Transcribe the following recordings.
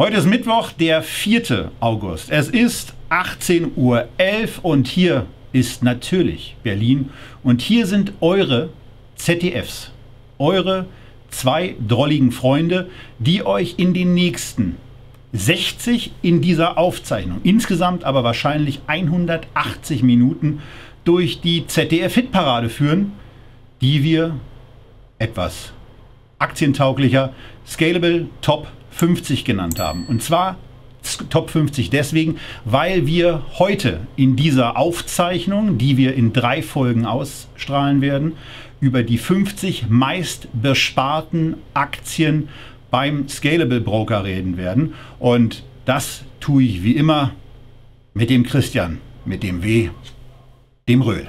Heute ist Mittwoch, der 4. August. Es ist 18.11 Uhr und hier ist natürlich Berlin. Und hier sind eure ZDFs, eure zwei drolligen Freunde, die euch in den nächsten 60 in dieser Aufzeichnung, insgesamt aber wahrscheinlich 180 Minuten, durch die ZDF-Hitparade führen, die wir etwas aktientauglicher Scalable Top 50 genannt haben. Und zwar Top 50 deswegen, weil wir heute in dieser Aufzeichnung, die wir in 3 Folgen ausstrahlen werden, über die 50 meist besparten Aktien beim Scalable Broker reden werden. Und das tue ich wie immer mit dem Christian, mit dem W, dem Röhl.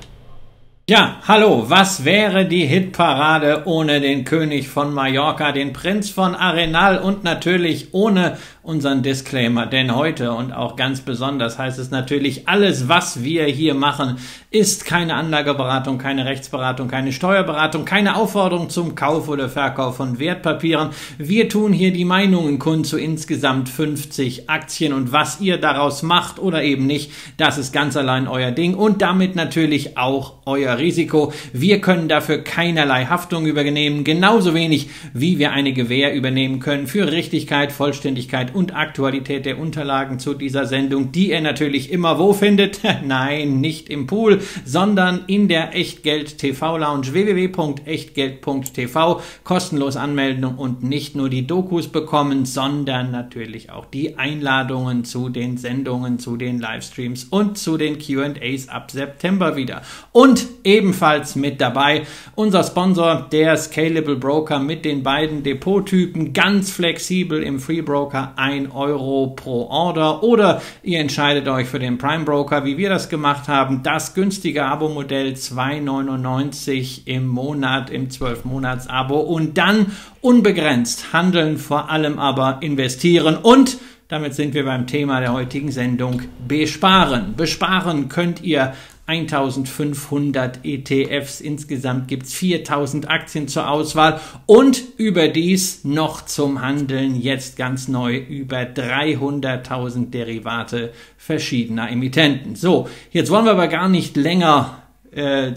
Ja, hallo, was wäre die Hitparade ohne den König von Mallorca, den Prinz von Arenal und natürlich ohne unseren Disclaimer, denn heute und auch ganz besonders heißt es natürlich, alles, was wir hier machen, ist keine Anlageberatung, keine Rechtsberatung, keine Steuerberatung, keine Aufforderung zum Kauf oder Verkauf von Wertpapieren. Wir tun hier die Meinungen kund zu insgesamt 50 Aktien und was ihr daraus macht oder eben nicht, das ist ganz allein euer Ding und damit natürlich auch euer Risiko. Wir können dafür keinerlei Haftung übernehmen, genauso wenig wie wir eine Gewähr übernehmen können für Richtigkeit, Vollständigkeit und Aktualität der Unterlagen zu dieser Sendung, die ihr natürlich immer wo findet. Nein, nicht im Pool, sondern in der Echtgeld TV Lounge www.echtgeld.tv. Kostenlos anmelden und nicht nur die Dokus bekommen, sondern natürlich auch die Einladungen zu den Sendungen, zu den Livestreams und zu den Q&As ab September wieder. Und ebenfalls mit dabei unser Sponsor, der Scalable Broker mit den beiden Depottypen, ganz flexibel im Free Broker 1 Euro pro Order oder ihr entscheidet euch für den Prime Broker, wie wir das gemacht haben, das günstige Abo-Modell 2,99 im Monat, im 12-Monats-Abo und dann unbegrenzt handeln, vor allem aber investieren und damit sind wir beim Thema der heutigen Sendung, besparen. Besparen könnt ihr 1500 ETFs, insgesamt gibt es 4000 Aktien zur Auswahl und überdies noch zum Handeln jetzt ganz neu über 300.000 Derivate verschiedener Emittenten. So, jetzt wollen wir aber gar nicht länger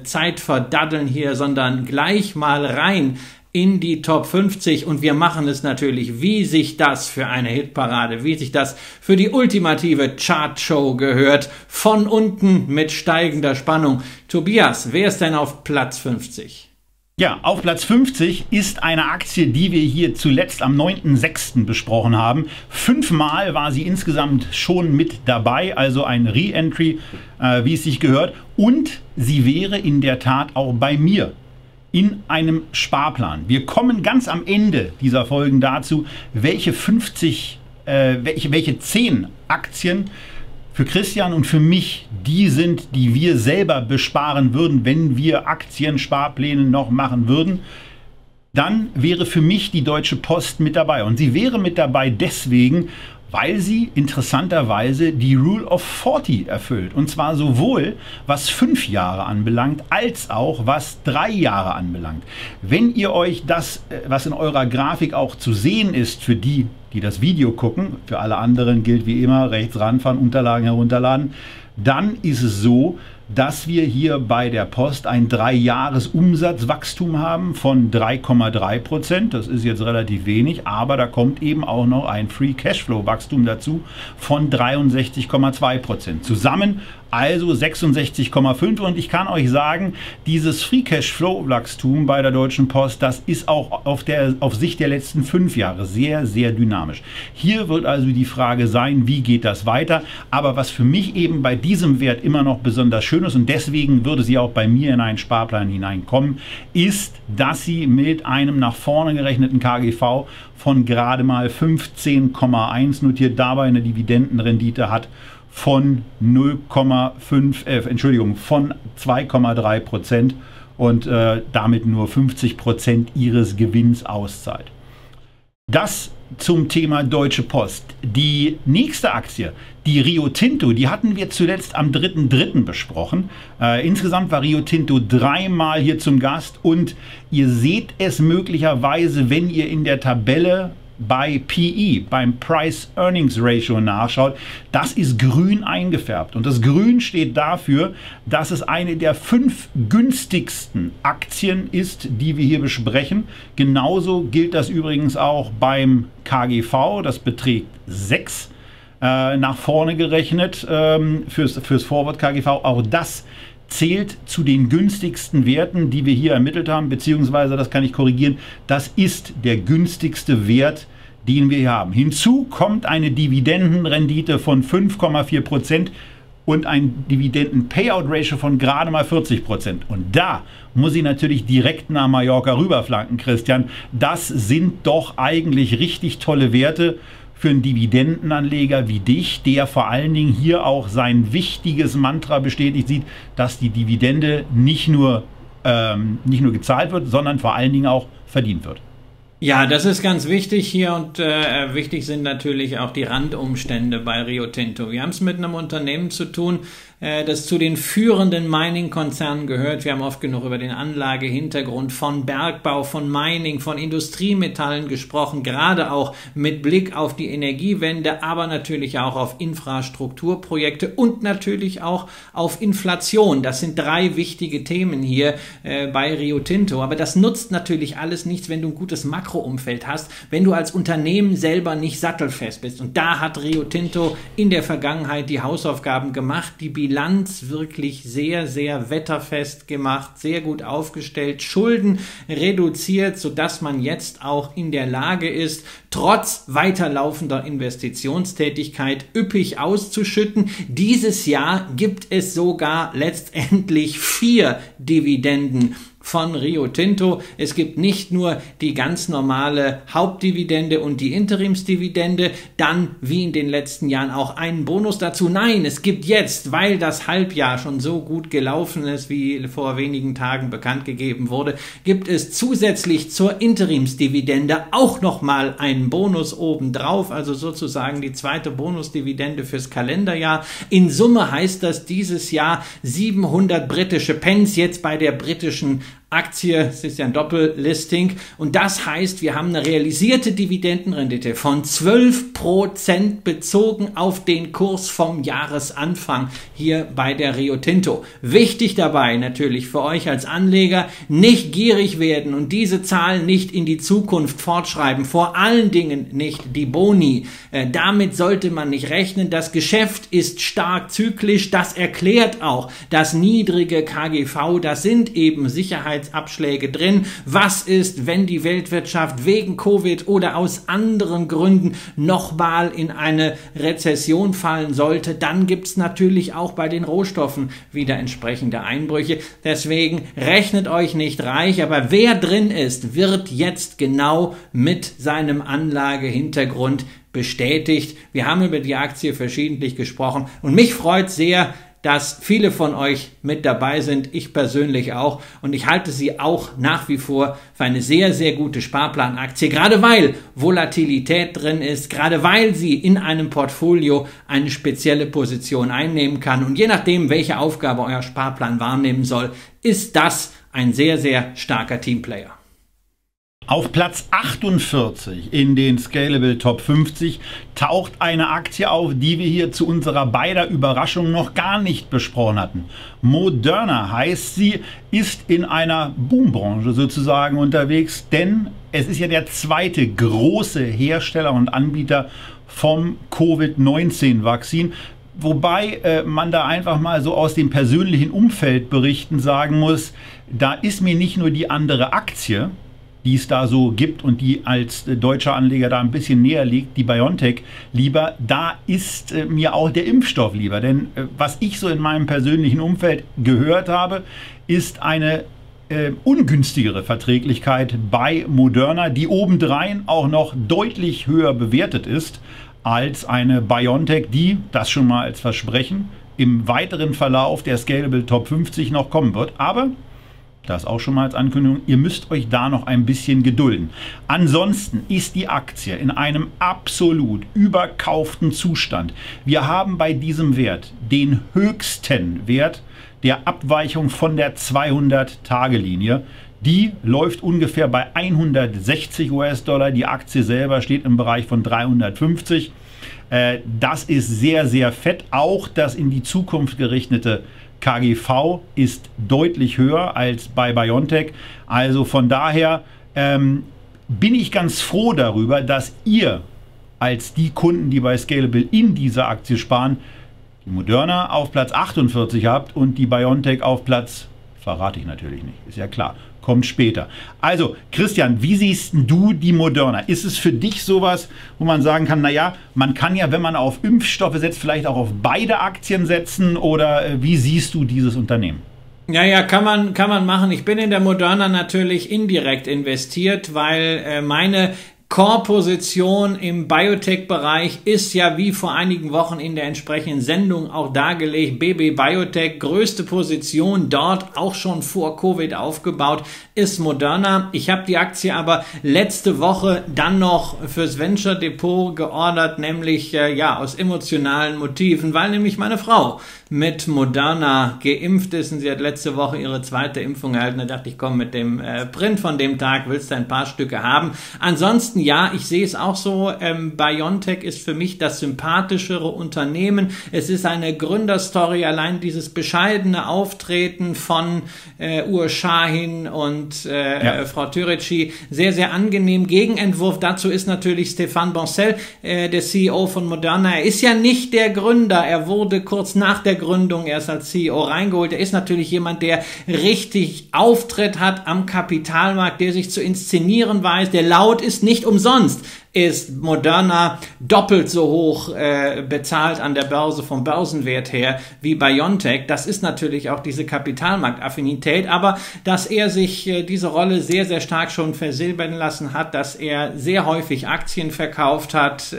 Zeit verdaddeln hier, sondern gleich mal rein in die Top 50 und wir machen es natürlich, wie sich das für eine Hitparade, wie sich das für die ultimative Chartshow gehört, von unten mit steigender Spannung. Tobias, wer ist denn auf Platz 50? Ja, auf Platz 50 ist eine Aktie, die wir hier zuletzt am 9.6. besprochen haben. 5-mal war sie insgesamt schon mit dabei, also ein Re-Entry, wie es sich gehört. Und sie wäre in der Tat auch bei mir in einem Sparplan. Wir kommen ganz am Ende dieser Folgen dazu, welche 10 Aktien für Christian und für mich die sind, die wir selber besparen würden, wenn wir Aktiensparpläne noch machen würden. Dann wäre für mich die Deutsche Post mit dabei. Und sie wäre mit dabei deswegen, weil sie interessanterweise die Rule of 40 erfüllt. Und zwar sowohl, was 5 Jahre anbelangt, als auch, was 3 Jahre anbelangt. Wenn ihr euch das, was in eurer Grafik auch zu sehen ist, für die, die das Video gucken, für alle anderen gilt wie immer, rechts ranfahren, Unterlagen herunterladen, dann ist es so, dass wir hier bei der Post ein 3-Jahres-Umsatzwachstum haben von 3,3%. Das ist jetzt relativ wenig, aber da kommt eben auch noch ein Free-Cashflow-Wachstum dazu von 63,2%. Zusammen also 66,5%. Und ich kann euch sagen, dieses Free-Cashflow-Wachstum bei der Deutschen Post, das ist auch auf Sicht der letzten 5 Jahre sehr, sehr dynamisch. Hier wird also die Frage sein, wie geht das weiter? Aber was für mich eben bei diesem Wert immer noch besonders schön ist und deswegen würde sie auch bei mir in einen Sparplan hineinkommen, ist, dass sie mit einem nach vorne gerechneten KGV von gerade mal 15,1 notiert, dabei eine Dividendenrendite hat von 2,3% und damit nur 50% ihres Gewinns auszahlt. Das zum Thema Deutsche Post. Die nächste Aktie, die Rio Tinto, die hatten wir zuletzt am 3.3. besprochen. Insgesamt war Rio Tinto 3-mal hier zum Gast und ihr seht es möglicherweise, wenn ihr in der Tabelle bei PE, beim Price-Earnings-Ratio nachschaut, das ist grün eingefärbt. Und das Grün steht dafür, dass es eine der 5 günstigsten Aktien ist, die wir hier besprechen. Genauso gilt das übrigens auch beim KGV, das beträgt 6 nach vorne gerechnet fürs Forward-KGV. Auch das zählt zu den günstigsten Werten, die wir hier ermittelt haben, beziehungsweise, das kann ich korrigieren, das ist der günstigste Wert, den wir hier haben. Hinzu kommt eine Dividendenrendite von 5,4% und ein Dividenden-Payout-Ratio von gerade mal 40%. Und da muss ich natürlich direkt nach Mallorca rüberflanken, Christian. Das sind doch eigentlich richtig tolle Werte für einen Dividendenanleger wie dich, der vor allen Dingen hier auch sein wichtiges Mantra bestätigt sieht, dass die Dividende nicht nur gezahlt wird, sondern vor allen Dingen auch verdient wird. Ja, das ist ganz wichtig hier und wichtig sind natürlich auch die Randumstände bei Rio Tinto. Wir haben es mit einem Unternehmen zu tun, das zu den führenden Mining-Konzernen gehört. Wir haben oft genug über den Anlagehintergrund von Bergbau, von Mining, von Industriemetallen gesprochen, gerade auch mit Blick auf die Energiewende, aber natürlich auch auf Infrastrukturprojekte und natürlich auch auf Inflation. Das sind 3 wichtige Themen hier bei Rio Tinto. Aber das nutzt natürlich alles nichts, wenn du ein gutes Makroumfeld hast, wenn du als Unternehmen selber nicht sattelfest bist. Und da hat Rio Tinto in der Vergangenheit die Hausaufgaben gemacht, die Bilanz wirklich sehr, sehr wetterfest gemacht, sehr gut aufgestellt, Schulden reduziert, sodass man jetzt auch in der Lage ist, trotz weiterlaufender Investitionstätigkeit üppig auszuschütten. Dieses Jahr gibt es sogar letztendlich 4 Dividenden von Rio Tinto. Es gibt nicht nur die ganz normale Hauptdividende und die Interimsdividende, dann wie in den letzten Jahren auch einen Bonus dazu. Nein, es gibt jetzt, weil das Halbjahr schon so gut gelaufen ist, wie vor wenigen Tagen bekannt gegeben wurde, gibt es zusätzlich zur Interimsdividende auch nochmal einen Bonus obendrauf, also sozusagen die zweite Bonusdividende fürs Kalenderjahr. In Summe heißt das dieses Jahr 700 britische Pence jetzt bei der britischen Aktie, es ist ja ein Doppellisting, und das heißt, wir haben eine realisierte Dividendenrendite von 12% bezogen auf den Kurs vom Jahresanfang hier bei der Rio Tinto. Wichtig dabei natürlich für euch als Anleger, nicht gierig werden und diese Zahlen nicht in die Zukunft fortschreiben, vor allen Dingen nicht die Boni. Damit sollte man nicht rechnen, das Geschäft ist stark zyklisch, das erklärt auch das niedrige KGV, das sind eben Sicherheits Abschläge drin. Was ist, wenn die Weltwirtschaft wegen Covid oder aus anderen Gründen nochmal in eine Rezession fallen sollte? Dann gibt es natürlich auch bei den Rohstoffen wieder entsprechende Einbrüche. Deswegen rechnet euch nicht reich, aber wer drin ist, wird jetzt genau mit seinem Anlagehintergrund bestätigt. Wir haben über die Aktie verschiedentlich gesprochen und mich freut sehr, dass viele von euch mit dabei sind, ich persönlich auch. Und ich halte sie auch nach wie vor für eine sehr, sehr gute Sparplanaktie, gerade weil Volatilität drin ist, gerade weil sie in einem Portfolio eine spezielle Position einnehmen kann. Und je nachdem, welche Aufgabe euer Sparplan wahrnehmen soll, ist das ein sehr, sehr starker Teamplayer. Auf Platz 48 in den Scalable Top 50 taucht eine Aktie auf, die wir hier zu unserer beider Überraschung noch gar nicht besprochen hatten. Moderna heißt sie, ist in einer Boombranche sozusagen unterwegs, denn es ist ja der zweite große Hersteller und Anbieter vom Covid-19-Vakzin. Wobei man da einfach mal so aus dem persönlichen Umfeld berichten sagen muss, da ist mir nicht nur die andere Aktie, die es da so gibt und die als deutscher Anleger da ein bisschen näher liegt, die BioNTech lieber, da ist mir auch der Impfstoff lieber. Denn was ich so in meinem persönlichen Umfeld gehört habe, ist eine ungünstigere Verträglichkeit bei Moderna, die obendrein auch noch deutlich höher bewertet ist als eine BioNTech, die, das schon mal als Versprechen, im weiteren Verlauf der Scalable Top 50 noch kommen wird. Aber das auch schon mal als Ankündigung, ihr müsst euch da noch ein bisschen gedulden. Ansonsten ist die Aktie in einem absolut überkauften Zustand. Wir haben bei diesem Wert den höchsten Wert der Abweichung von der 200-Tage-Linie, Die läuft ungefähr bei 160 US-Dollar. Die Aktie selber steht im Bereich von 350. Das ist sehr, sehr fett. Auch das in die Zukunft gerichtete KGV ist deutlich höher als bei BioNTech. Also von daher bin ich ganz froh darüber, dass ihr als die Kunden, die bei Scalable in dieser Aktie sparen, die Moderna auf Platz 48 habt und die BioNTech auf Platz, verrate ich natürlich nicht, ist ja klar, kommt später. Also Christian, wie siehst du die Moderna? Ist es für dich sowas, wo man sagen kann, naja, man kann ja, wenn man auf Impfstoffe setzt, vielleicht auch auf beide Aktien setzen, oder wie siehst du dieses Unternehmen? Ja, kann man machen. Ich bin in der Moderna natürlich indirekt investiert, weil meine Core-Position im Biotech-Bereich ist ja wie vor einigen Wochen in der entsprechenden Sendung auch dargelegt. BB Biotech, größte Position dort, auch schon vor Covid aufgebaut, ist Moderna. Ich habe die Aktie aber letzte Woche dann noch fürs Venture Depot geordert, nämlich ja aus emotionalen Motiven, weil nämlich meine Frau mit Moderna geimpft ist und sie hat letzte Woche ihre zweite Impfung erhalten. Da dachte ich, komm, mit dem Print von dem Tag willst du ein paar Stücke haben. Ansonsten, ja, ich sehe es auch so, BioNTech ist für mich das sympathischere Unternehmen. Es ist eine Gründerstory, allein dieses bescheidene Auftreten von Uğur Şahin und Frau Türeci, sehr, sehr angenehm. Gegenentwurf dazu ist natürlich Stéphane Bancel, der CEO von Moderna. Er ist ja nicht der Gründer, er wurde kurz nach der Gründung erst als CEO reingeholt. Er ist natürlich jemand, der richtig Auftritt hat am Kapitalmarkt, der sich zu inszenieren weiß, der laut ist, nicht umsonst ist Moderna doppelt so hoch bezahlt an der Börse vom Börsenwert her wie BioNTech. Das ist natürlich auch diese Kapitalmarktaffinität, aber dass er sich diese Rolle sehr, sehr stark schon versilbern lassen hat, dass er sehr häufig Aktien verkauft hat,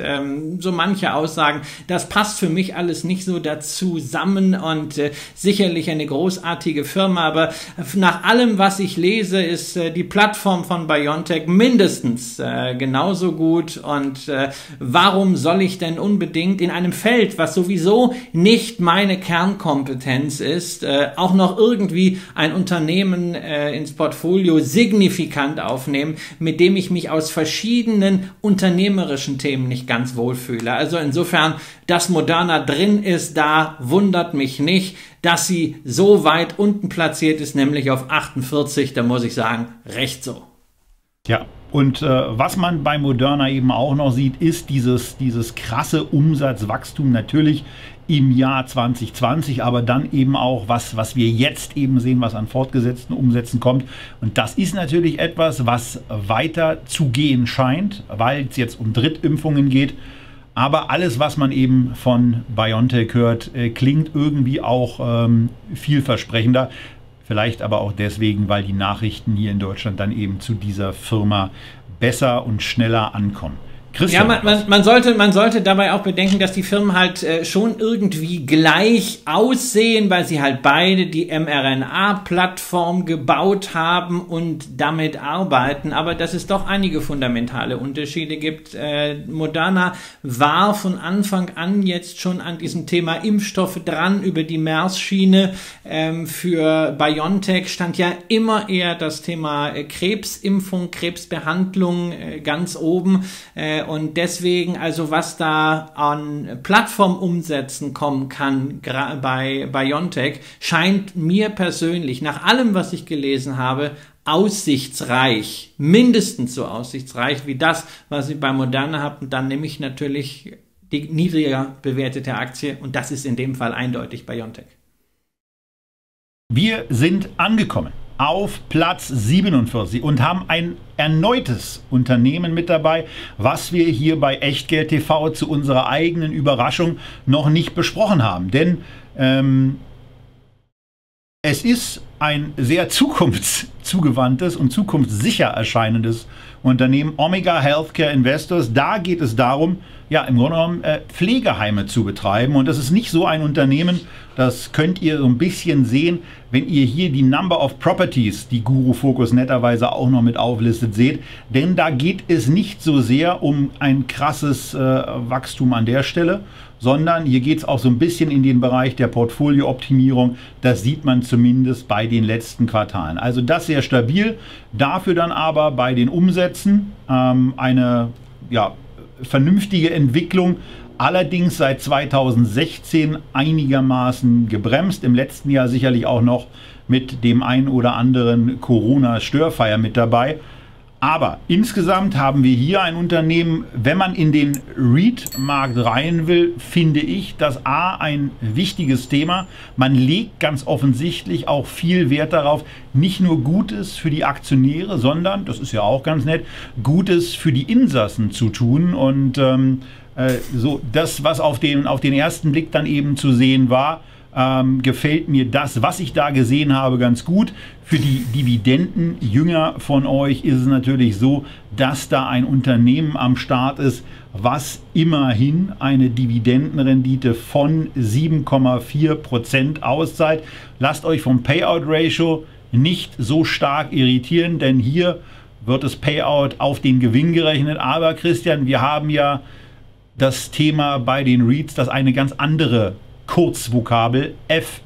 so manche Aussagen, das passt für mich alles nicht so dazu zusammen und sicherlich eine großartige Firma, aber nach allem, was ich lese, ist die Plattform von BioNTech mindestens genauso gut. Und warum soll ich denn unbedingt in einem Feld, was sowieso nicht meine Kernkompetenz ist, auch noch irgendwie ein Unternehmen ins Portfolio signifikant aufnehmen, mit dem ich mich aus verschiedenen unternehmerischen Themen nicht ganz wohlfühle? Also insofern, dass Moderna drin ist, da wundert mich nicht, dass sie so weit unten platziert ist, nämlich auf 48, da muss ich sagen, recht so. Ja. Und was man bei Moderna eben auch noch sieht, ist dieses krasse Umsatzwachstum natürlich im Jahr 2020, aber dann eben auch, was wir jetzt eben sehen, was an fortgesetzten Umsätzen kommt. Und das ist natürlich etwas, was weiter zu gehen scheint, weil es jetzt um Drittimpfungen geht. Aber alles, was man eben von BioNTech hört, klingt irgendwie auch vielversprechender. Vielleicht aber auch deswegen, weil die Nachrichten hier in Deutschland dann eben zu dieser Firma besser und schneller ankommen. Christian, ja, man sollte dabei auch bedenken, dass die Firmen halt schon irgendwie gleich aussehen, weil sie halt beide die mRNA-Plattform gebaut haben und damit arbeiten, aber dass es doch einige fundamentale Unterschiede gibt. Moderna war von Anfang an jetzt schon an diesem Thema Impfstoffe dran, über die MERS-Schiene. Für BioNTech stand ja immer eher das Thema Krebsimpfung, Krebsbehandlung ganz oben. Und deswegen, also was da an Plattformumsätzen kommen kann bei BioNTech, scheint mir persönlich nach allem, was ich gelesen habe, aussichtsreich, mindestens so aussichtsreich wie das, was ich bei Moderna habe. Und dann nehme ich natürlich die niedriger bewertete Aktie und das ist in dem Fall eindeutig BioNTech. Wir sind angekommen auf Platz 47 und haben ein erneutes Unternehmen mit dabei, was wir hier bei Echtgeld TV zu unserer eigenen Überraschung noch nicht besprochen haben. Denn es ist ein sehr zukunftszugewandtes und zukunftssicher erscheinendes Unternehmen, Omega Healthcare Investors. Da geht es darum, ja, im Grunde genommen Pflegeheime zu betreiben. Und das ist nicht so ein Unternehmen, das könnt ihr so ein bisschen sehen, wenn ihr hier die Number of Properties, die Guru Focus netterweise auch noch mit auflistet, seht. Denn da geht es nicht so sehr um ein krasses Wachstum an der Stelle, sondern hier geht es auch so ein bisschen in den Bereich der Portfoliooptimierung. Das sieht man zumindest bei den letzten Quartalen. Also das sehr stabil, dafür dann aber bei den Umsätzen eine vernünftige Entwicklung, allerdings seit 2016 einigermaßen gebremst, im letzten Jahr sicherlich auch noch mit dem einen oder anderen Corona-Störfeier mit dabei. Aber insgesamt haben wir hier ein Unternehmen, wenn man in den REIT-Markt rein will, finde ich das A ein wichtiges Thema. Man legt ganz offensichtlich auch viel Wert darauf, nicht nur Gutes für die Aktionäre, sondern, das ist ja auch ganz nett, Gutes für die Insassen zu tun. Und so das, was auf den ersten Blick dann eben zu sehen war, gefällt mir das, was ich da gesehen habe, ganz gut. Für die Dividendenjünger von euch ist es natürlich so, dass da ein Unternehmen am Start ist, was immerhin eine Dividendenrendite von 7,4% auszahlt. Lasst euch vom Payout-Ratio nicht so stark irritieren, denn hier wird das Payout auf den Gewinn gerechnet. Aber Christian, wir haben ja das Thema bei den REITs, dass eine ganz andere Kurzvokabel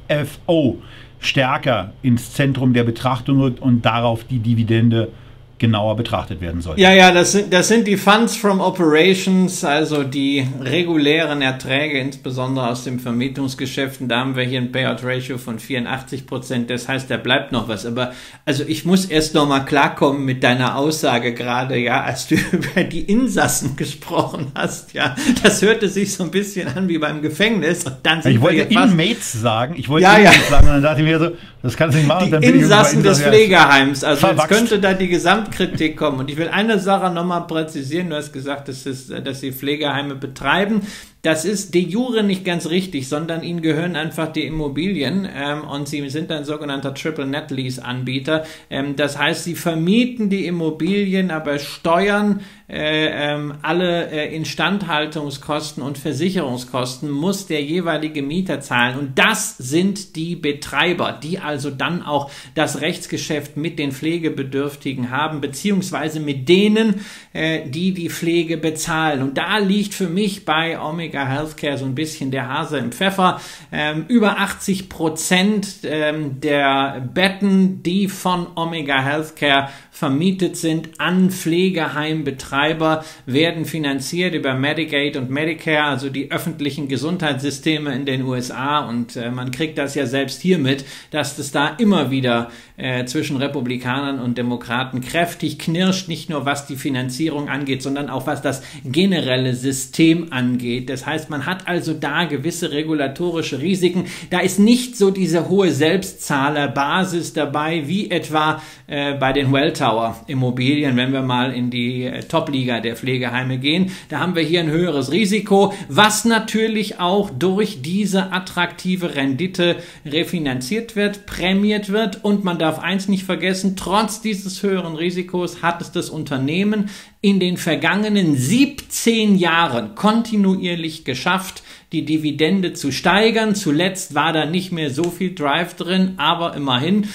FFO stärker ins Zentrum der Betrachtung rückt und darauf die Dividende genauer betrachtet werden soll. Ja, das sind die Funds from Operations, also die regulären Erträge, insbesondere aus den Vermietungsgeschäften. Da haben wir hier ein Payout-Ratio von 84%. Das heißt, da bleibt noch was. Aber also ich muss erst noch mal klarkommen mit deiner Aussage gerade, ja, als du über die Insassen gesprochen hast. Ja, das hörte sich so ein bisschen an wie beim Gefängnis. Und dann sind ich wollte Inmates sagen. Ich wollte Inmates sagen, und dann dachte ich mir so, das kannst du nicht machen. Die dann Insassen des Pflegeheims. Also jetzt könnte da die Gesamtkritik kommen. Und ich will eine Sache nochmal präzisieren. Du hast gesagt, dass sie Pflegeheime betreiben. Das ist de jure nicht ganz richtig, sondern ihnen gehören einfach die Immobilien und sie sind ein sogenannter Triple-Net-Lease-Anbieter. Das heißt, sie vermieten die Immobilien, aber steuern alle Instandhaltungskosten und Versicherungskosten muss der jeweilige Mieter zahlen. Und das sind die Betreiber, die also dann auch das Rechtsgeschäft mit den Pflegebedürftigen haben, beziehungsweise mit denen, die die Pflege bezahlen. Und da liegt für mich bei Omega Healthcare so ein bisschen der Hase im Pfeffer. Über 80% der Betten, die von Omega Healthcare vermietet sind an Pflegeheimbetreiber, werden finanziert über Medicaid und Medicare, also die öffentlichen Gesundheitssysteme in den USA. Und man kriegt das ja selbst hier mit, dass das da immer wieder zwischen Republikanern und Demokraten kräftig knirscht, nicht nur was die Finanzierung angeht, sondern auch was das generelle System angeht. Das heißt, man hat also da gewisse regulatorische Risiken. Da ist nicht so diese hohe Selbstzahlerbasis dabei, wie etwa bei den Welltower-Immobilien, wenn wir mal in die Top-Liga der Pflegeheime gehen. Da haben wir hier ein höheres Risiko, was natürlich auch durch diese attraktive Rendite refinanziert wird, prämiert wird. Und man darf eins nicht vergessen, trotz dieses höheren Risikos hat es das Unternehmen in den vergangenen 17 Jahren kontinuierlich geschafft, die Dividende zu steigern. Zuletzt war da nicht mehr so viel Drive drin, aber immerhin,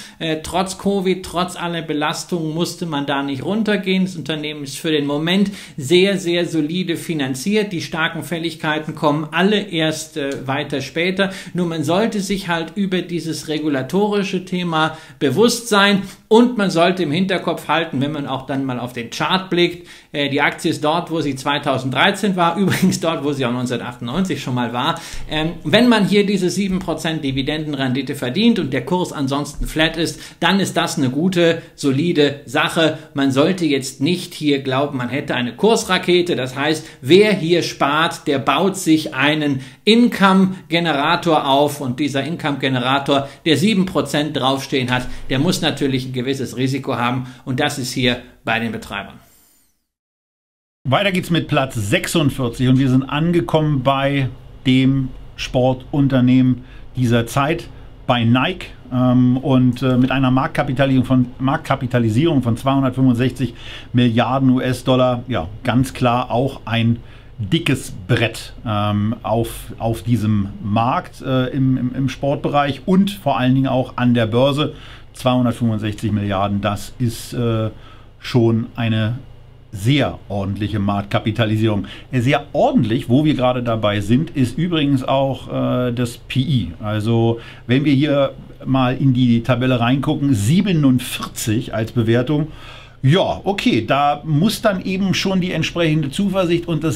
trotz Covid, trotz aller Belastungen musste man da nicht runtergehen. Das Unternehmen ist für den Moment sehr, sehr solide finanziert. Die starken Fälligkeiten kommen alle erst weiter später. Nur man sollte sich halt über dieses regulatorische Thema bewusst sein und man sollte im Hinterkopf halten, wenn man auch dann mal auf den Chart blickt, die Aktie ist dort, wo sie 2013 war, übrigens dort, wo sie auch 1998 schon mal war. Wenn man hier diese 7% Dividendenrendite verdient und der Kurs ansonsten flat ist, dann ist das eine gute, solide Sache. Man sollte jetzt nicht hier glauben, man hätte eine Kursrakete. Das heißt, wer hier spart, der baut sich einen Income-Generator auf und dieser Income-Generator, der 7% draufstehen hat, der muss natürlich ein gewisses Risiko haben und das ist hier bei den Betreibern. Weiter geht's mit Platz 46 und wir sind angekommen bei dem Sportunternehmen dieser Zeit, bei Nike und mit einer Marktkapitalisierung von 265 Milliarden US-Dollar, ja, ganz klar auch ein dickes Brett auf diesem Markt im Sportbereich und vor allen Dingen auch an der Börse. 265 Milliarden, das ist schon eine sehr ordentliche Marktkapitalisierung. Sehr ordentlich, wo wir gerade dabei sind, ist übrigens auch das PI. Also wenn wir hier mal in die Tabelle reingucken, 47 als Bewertung. Ja, okay, da muss dann eben schon die entsprechende Zuversicht und der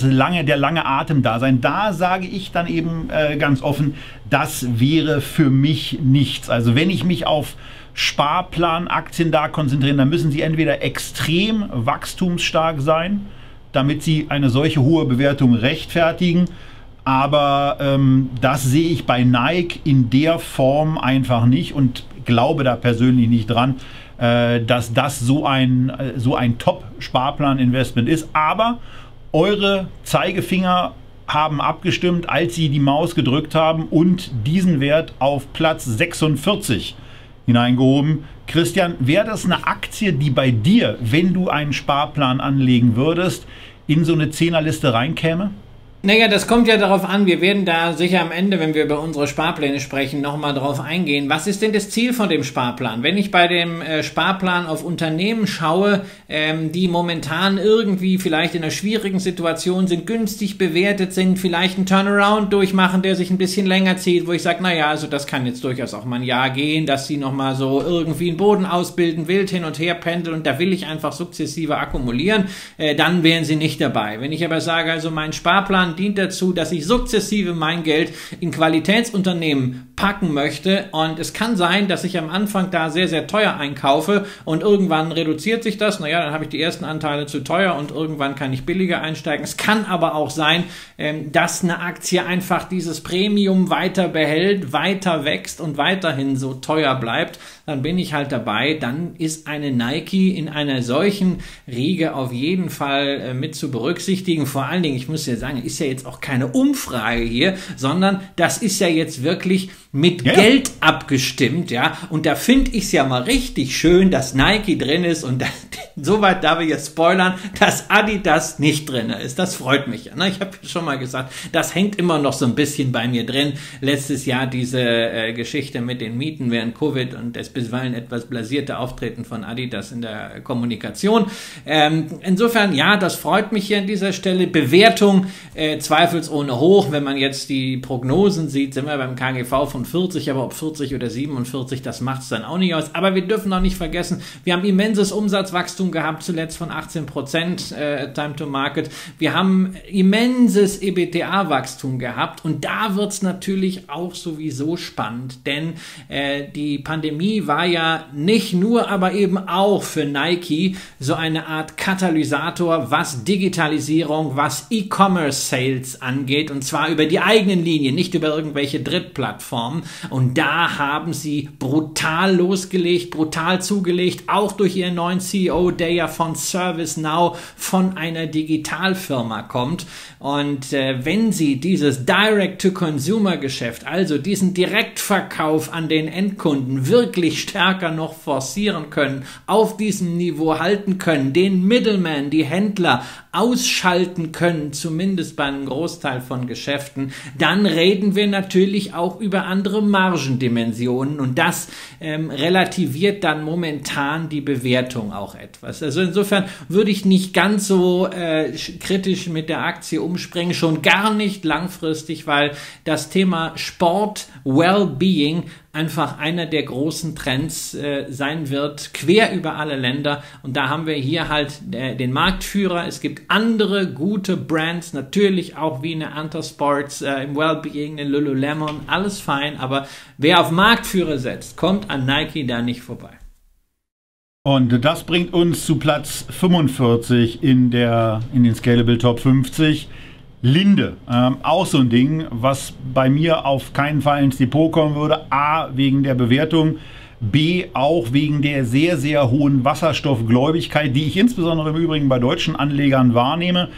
lange Atem da sein. Da sage ich dann eben ganz offen, das wäre für mich nichts. Also wenn ich mich auf Sparplanaktien da konzentrieren, dann müssen sie entweder extrem wachstumsstark sein, damit sie eine solche hohe Bewertung rechtfertigen. Aber das sehe ich bei Nike in der Form einfach nicht und glaube da persönlich nicht dran, dass das so ein Top-Sparplan-Investment ist. Aber eure Zeigefinger haben abgestimmt, als sie die Maus gedrückt haben und diesen Wert auf Platz 46 hineingehoben. Christian, wäre das eine Aktie, die bei dir, wenn du einen Sparplan anlegen würdest, in so eine Zehnerliste reinkäme? Naja, das kommt ja darauf an. Wir werden da sicher am Ende, wenn wir über unsere Sparpläne sprechen, nochmal drauf eingehen. Was ist denn das Ziel von dem Sparplan? Wenn ich bei dem Sparplan auf Unternehmen schaue, die momentan irgendwie vielleicht in einer schwierigen Situation sind, günstig bewertet sind, vielleicht einen Turnaround durchmachen, der sich ein bisschen länger zieht, wo ich sage, naja, also das kann jetzt durchaus auch mal ein Jahr gehen, dass sie nochmal so irgendwie einen Boden ausbilden, wild hin und her pendeln und da will ich einfach sukzessive akkumulieren, dann wären sie nicht dabei. Wenn ich aber sage, also mein Sparplan dient dazu, dass ich sukzessive mein Geld in Qualitätsunternehmen packen möchte und es kann sein, dass ich am Anfang da sehr, sehr teuer einkaufe und irgendwann reduziert sich das, naja, dann habe ich die ersten Anteile zu teuer und irgendwann kann ich billiger einsteigen. Es kann aber auch sein, dass eine Aktie einfach dieses Premium weiter behält, weiter wächst und weiterhin so teuer bleibt, dann bin ich halt dabei, dann ist eine Nike in einer solchen Riege auf jeden Fall mit zu berücksichtigen. Vor allen Dingen, ich muss ja sagen, ist ja jetzt auch keine Umfrage hier, sondern das ist ja jetzt wirklich mit Geld abgestimmt, ja, und da finde ich es ja mal richtig schön, dass Nike drin ist und soweit darf ich jetzt spoilern, dass Adidas nicht drin ist, das freut mich ja, ne? Ich habe schon mal gesagt, das hängt immer noch so ein bisschen bei mir drin, letztes Jahr diese Geschichte mit den Mieten während Covid und das bisweilen etwas blasierte Auftreten von Adidas in der Kommunikation, insofern, ja, das freut mich hier an dieser Stelle, Bewertung zweifelsohne hoch, wenn man jetzt die Prognosen sieht, sind wir beim KGV von 40, aber ob 40 oder 47, das macht es dann auch nicht aus, aber wir dürfen auch nicht vergessen, wir haben immenses Umsatzwachstum gehabt, zuletzt von 18%, Time to Market, wir haben immenses EBITDA-Wachstum gehabt und da wird es natürlich auch sowieso spannend, denn die Pandemie war ja nicht nur, aber eben auch für Nike so eine Art Katalysator, was Digitalisierung, was E-Commerce-Sales angeht und zwar über die eigenen Linien, nicht über irgendwelche Drittplattformen und da haben sie brutal losgelegt, brutal zugelegt, auch durch ihren neuen CEO, der ja von ServiceNow, von einer Digitalfirma kommt und wenn sie dieses Direct-to-Consumer-Geschäft, also diesen Direktverkauf an den Endkunden wirklich stärker noch forcieren können, auf diesem Niveau halten können, den Middleman, die Händler ausschalten können, zumindest bei einem Großteil von Geschäften, dann reden wir natürlich auch über andere Margendimensionen und das relativiert dann momentan die Bewertung auch etwas. Also insofern würde ich nicht ganz so kritisch mit der Aktie umspringen, schon gar nicht langfristig, weil das Thema Sport, Wellbeing einfach einer der großen Trends sein wird, quer über alle Länder und da haben wir hier halt den Marktführer, es gibt andere gute Brands, natürlich auch wie eine Antasports, im Wellbeing, eine Lululemon, alles fein, aber wer auf Marktführer setzt, kommt an Nike da nicht vorbei. Und das bringt uns zu Platz 45 in den Scalable Top 50. Linde, auch so ein Ding, was bei mir auf keinen Fall ins Depot kommen würde. A, wegen der Bewertung, B, auch wegen der sehr, sehr hohen Wasserstoffgläubigkeit, die ich insbesondere im Übrigen bei deutschen Anlegern wahrnehme.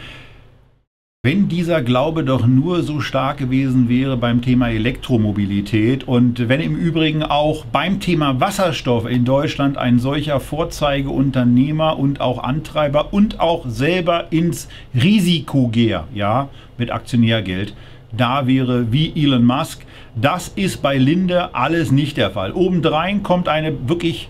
Wenn dieser Glaube doch nur so stark gewesen wäre beim Thema Elektromobilität und wenn im Übrigen auch beim Thema Wasserstoff in Deutschland ein solcher Vorzeigeunternehmer und auch Antreiber und auch selber ins Risiko gehe, ja, mit Aktionärgeld, da wäre wie Elon Musk. Das ist bei Linde alles nicht der Fall. Obendrein kommt eine wirklich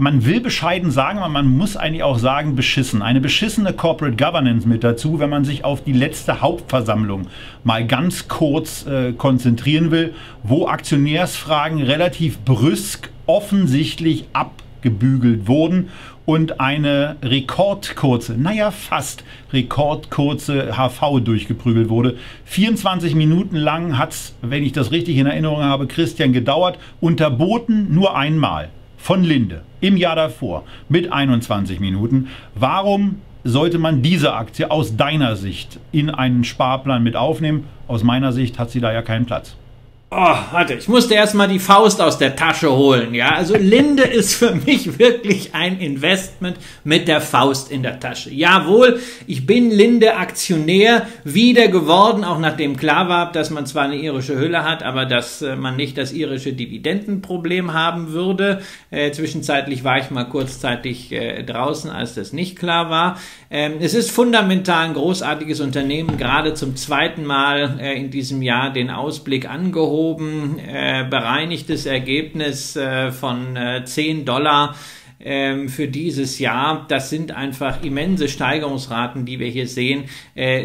Man will bescheiden sagen, aber man muss eigentlich auch sagen, beschissen. Eine beschissene Corporate Governance mit dazu, wenn man sich auf die letzte Hauptversammlung mal ganz kurz konzentrieren will, wo Aktionärsfragen relativ brüsk offensichtlich abgebügelt wurden und eine rekordkurze, naja fast rekordkurze HV durchgeprügelt wurde. 24 Minuten lang hat es, wenn ich das richtig in Erinnerung habe, Christian gedauert, unterboten nur einmal. Von Linde im Jahr davor mit 21 Minuten. Warum sollte man diese Aktie aus deiner Sicht in einen Sparplan mit aufnehmen? Aus meiner Sicht hat sie da ja keinen Platz. Oh, warte, ich musste erstmal die Faust aus der Tasche holen, ja. Also Linde ist für mich wirklich ein Investment mit der Faust in der Tasche. Jawohl, ich bin Linde-Aktionär wieder geworden, auch nachdem klar war, dass man zwar eine irische Hülle hat, aber dass man nicht das irische Dividendenproblem haben würde. Zwischenzeitlich war ich mal kurzzeitig draußen, als das nicht klar war. Es ist fundamental ein großartiges Unternehmen, gerade zum zweiten Mal in diesem Jahr den Ausblick angehoben. Bereinigtes Ergebnis von $10 für dieses Jahr. Das sind einfach immense Steigerungsraten, die wir hier sehen.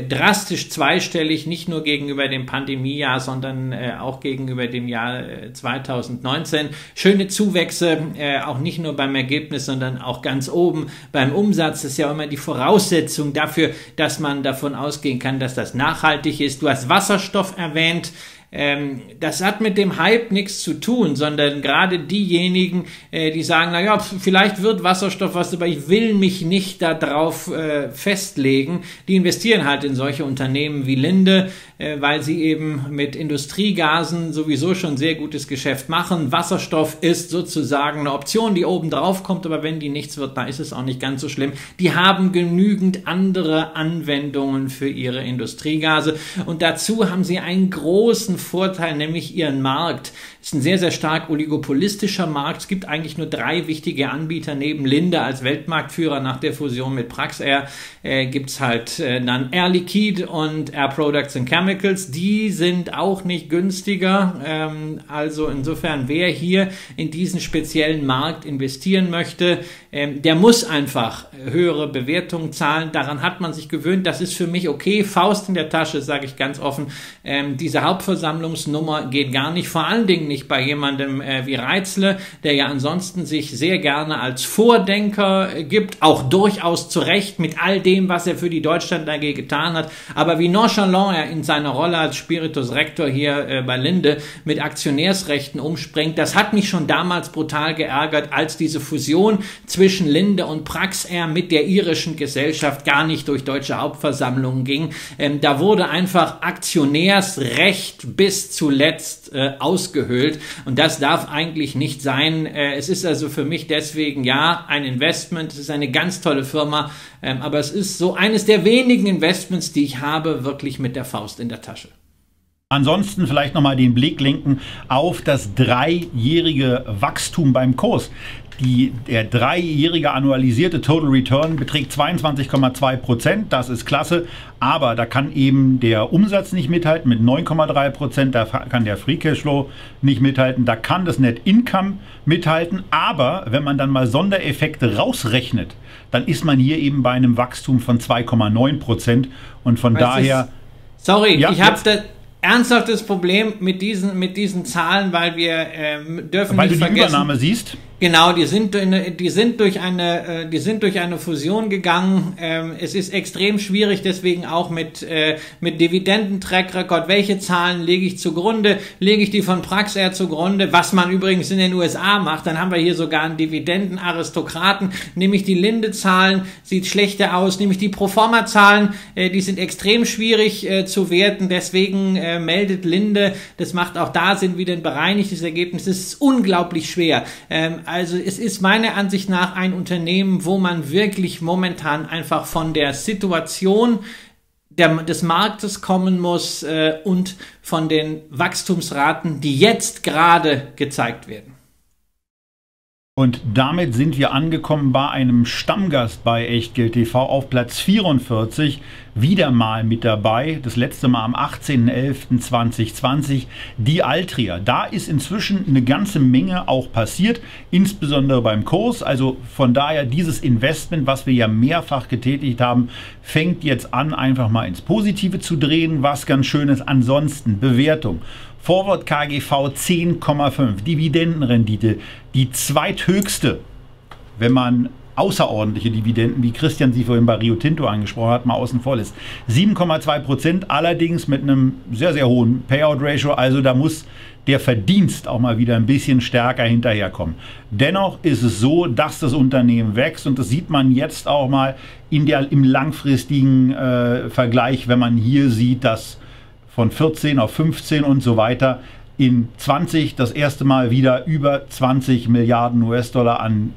Drastisch zweistellig, nicht nur gegenüber dem Pandemiejahr, sondern auch gegenüber dem Jahr 2019. Schöne Zuwächse, auch nicht nur beim Ergebnis, sondern auch ganz oben beim Umsatz. Das ist ja immer die Voraussetzung dafür, dass man davon ausgehen kann, dass das nachhaltig ist. Du hast Wasserstoff erwähnt. Das hat mit dem Hype nichts zu tun, sondern gerade diejenigen, die sagen, naja, vielleicht wird Wasserstoff was, aber ich will mich nicht darauf festlegen, die investieren halt in solche Unternehmen wie Linde, weil sie eben mit Industriegasen sowieso schon sehr gutes Geschäft machen. Wasserstoff ist sozusagen eine Option, die oben drauf kommt, aber wenn die nichts wird, dann ist es auch nicht ganz so schlimm. Die haben genügend andere Anwendungen für ihre Industriegase und dazu haben sie einen großen Vorteil, nämlich ihren Markt. Es ist ein sehr, sehr stark oligopolistischer Markt. Es gibt eigentlich nur drei wichtige Anbieter neben Linde als Weltmarktführer. Nach der Fusion mit Praxair gibt es halt dann Air Liquide und Air Products and Chemicals. Die sind auch nicht günstiger. Also insofern, wer hier in diesen speziellen Markt investieren möchte, der muss einfach höhere Bewertungen zahlen. Daran hat man sich gewöhnt. Das ist für mich okay. Faust in der Tasche, sage ich ganz offen. Diese Hauptversammlungsnummer geht gar nicht, vor allen Dingen nicht bei jemandem wie Reitzle, der ja ansonsten sich sehr gerne als Vordenker gibt, auch durchaus zu Recht mit all dem, was er für die Deutschland AG getan hat, aber wie nonchalant er in seiner Rolle als Spiritus Rector hier bei Linde mit Aktionärsrechten umspringt. Das hat mich schon damals brutal geärgert, als diese Fusion zwischen Linde und Praxair mit der irischen Gesellschaft gar nicht durch deutsche Hauptversammlungen ging. Da wurde einfach Aktionärsrecht bis zuletzt ausgehöhlt und das darf eigentlich nicht sein. Es ist also für mich deswegen ja ein Investment, es ist eine ganz tolle Firma, aber es ist so eines der wenigen Investments, die ich habe, wirklich mit der Faust in der Tasche. Ansonsten vielleicht nochmal den Blick lenken auf das dreijährige Wachstum beim Kurs. Der dreijährige annualisierte Total Return beträgt 22,2%, das ist klasse, aber da kann eben der Umsatz nicht mithalten mit 9,3%, da kann der Free Cashflow nicht mithalten, da kann das Net Income mithalten, aber wenn man dann mal Sondereffekte rausrechnet, dann ist man hier eben bei einem Wachstum von 2,9% und von daher... Sorry, ja, ich habe das... Ernsthaftes Problem mit diesen Zahlen, weil wir dürfen nicht vergessen. Weil du die Übernahme siehst? Genau, die sind durch eine Fusion gegangen. Es ist extrem schwierig, deswegen auch mit Dividenden-Track-Record. Welche Zahlen lege ich zugrunde? Lege ich die von Praxair zugrunde? Was man übrigens in den USA macht, dann haben wir hier sogar einen Dividendenaristokraten. Nehme ich die Linde-Zahlen, sieht schlechter aus. Nehme ich die Proforma-Zahlen, die sind extrem schwierig zu werten. Deswegen meldet Linde, das macht auch da Sinn, wieder ein bereinigtes Ergebnis. Das ist unglaublich schwer. Also es ist meiner Ansicht nach ein Unternehmen, wo man wirklich momentan einfach von der Situation des Marktes kommen muss und von den Wachstumsraten, die jetzt gerade gezeigt werden. Und damit sind wir angekommen bei einem Stammgast bei Echtgeld TV auf Platz 44, wieder mal mit dabei, das letzte Mal am 18.11.2020, die Altria. Da ist inzwischen eine ganze Menge auch passiert, insbesondere beim Kurs. Also von daher, dieses Investment, was wir ja mehrfach getätigt haben, fängt jetzt an, einfach mal ins Positive zu drehen, was ganz schön ist. Ansonsten Bewertung. Vorwort KGV 10,5, Dividendenrendite, die zweithöchste, wenn man außerordentliche Dividenden, wie Christian sie vorhin bei Rio Tinto angesprochen hat, mal außen vor lässt. 7,2%, allerdings mit einem sehr, sehr hohen Payout-Ratio, also da muss der Verdienst auch mal wieder ein bisschen stärker hinterherkommen. Dennoch ist es so, dass das Unternehmen wächst und das sieht man jetzt auch mal im langfristigen Vergleich, wenn man hier sieht, dass von 14 auf 15 und so weiter in 20 das erste Mal wieder über 20 Milliarden US-Dollar an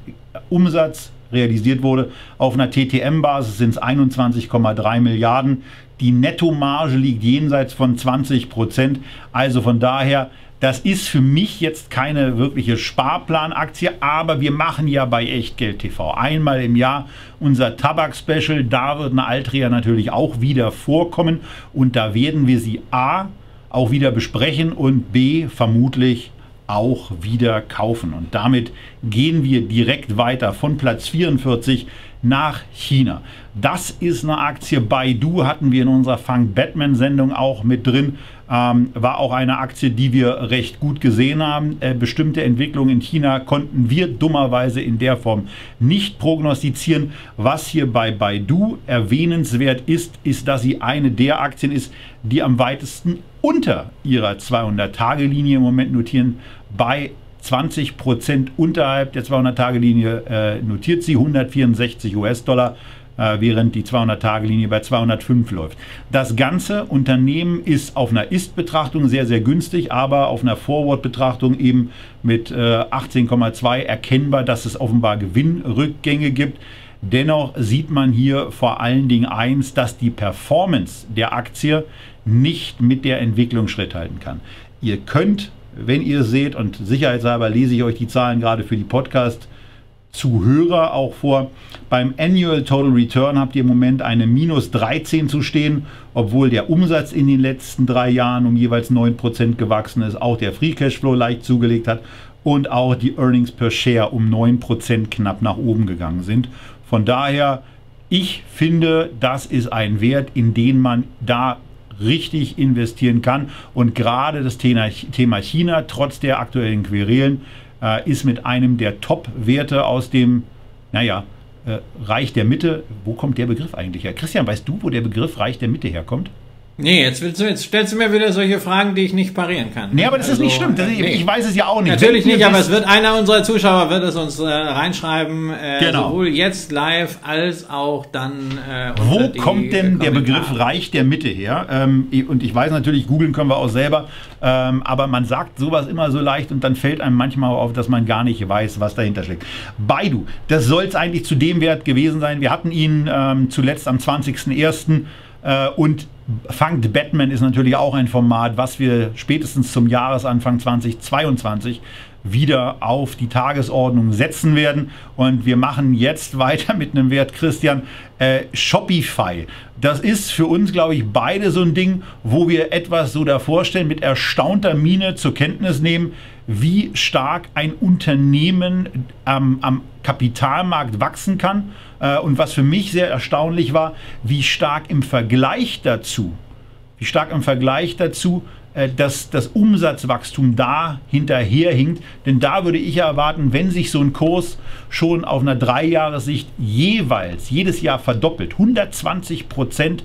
Umsatz realisiert wurde. Auf einer TTM-Basis sind es 21,3 Milliarden. Die Nettomarge liegt jenseits von 20%. Also von daher, das ist für mich jetzt keine wirkliche Sparplanaktie, aber wir machen ja bei Echtgeld TV einmal im Jahr unser Tabak-Special. Da wird eine Altria natürlich auch wieder vorkommen und da werden wir sie A, auch wieder besprechen und B, vermutlich auch wieder kaufen. Und damit gehen wir direkt weiter von Platz 44 nach China. Das ist eine Aktie. Baidu hatten wir in unserer Funk-Batman-Sendung auch mit drin. War auch eine Aktie, die wir recht gut gesehen haben. Bestimmte Entwicklungen in China konnten wir dummerweise in der Form nicht prognostizieren. Was hier bei Baidu erwähnenswert ist, ist, dass sie eine der Aktien ist, die am weitesten unter ihrer 200-Tage-Linie im Moment notieren. Bei 20% unterhalb der 200-Tage-Linie notiert sie 164 US-Dollar, während die 200-Tage-Linie bei 205 läuft. Das ganze Unternehmen ist auf einer Ist-Betrachtung sehr, sehr günstig, aber auf einer Forward-Betrachtung eben mit 18,2 erkennbar, dass es offenbar Gewinnrückgänge gibt. Dennoch sieht man hier vor allen Dingen eins, dass die Performance der Aktie nicht mit der Entwicklung Schritt halten kann. Ihr könnt, wenn ihr seht, und sicherheitshalber lese ich euch die Zahlen gerade für die Podcast-Zuhörer auch vor, beim Annual Total Return habt ihr im Moment eine minus 13 zu stehen, obwohl der Umsatz in den letzten 3 Jahren um jeweils 9% gewachsen ist, auch der Free Cashflow leicht zugelegt hat und auch die Earnings per Share um 9% knapp nach oben gegangen sind. Von daher, ich finde, das ist ein Wert, in den man da richtig investieren kann. Und gerade das Thema China, trotz der aktuellen Querelen, ist mit einem der Top-Werte aus dem, naja, Reich der Mitte. Wo kommt der Begriff eigentlich her? Christian, weißt du, wo der Begriff Reich der Mitte herkommt? Nee, jetzt stellst du mir wieder solche Fragen, die ich nicht parieren kann. Nee, aber das ist nicht stimmt. Ich weiß es ja auch nicht. Natürlich nicht, aber es wird einer unserer Zuschauer wird es uns reinschreiben, genau. Sowohl jetzt live als auch dann unter die Kommentare. Wo kommt denn der Begriff Reich der Mitte her? Und ich weiß natürlich, googeln können wir auch selber, aber man sagt sowas immer so leicht und dann fällt einem manchmal auf, dass man gar nicht weiß, was dahinter steckt. Baidu, das soll es eigentlich zu dem Wert gewesen sein. Wir hatten ihn zuletzt am 20.01. Und Funkt Batman ist natürlich auch ein Format, was wir spätestens zum Jahresanfang 2022 wieder auf die Tagesordnung setzen werden. Und wir machen jetzt weiter mit einem Wert, Christian, Shopify. Das ist für uns, glaube ich, beide so ein Ding, wo wir etwas so davorstellen, mit erstaunter Miene zur Kenntnis nehmen, wie stark ein Unternehmen am Kapitalmarkt wachsen kann. Und was für mich sehr erstaunlich war, wie stark im Vergleich dazu dass das Umsatzwachstum da hinterherhinkt. Denn da würde ich erwarten, wenn sich so ein Kurs schon auf einer 3-Jahres-Sicht jeweils jedes Jahr verdoppelt, 120%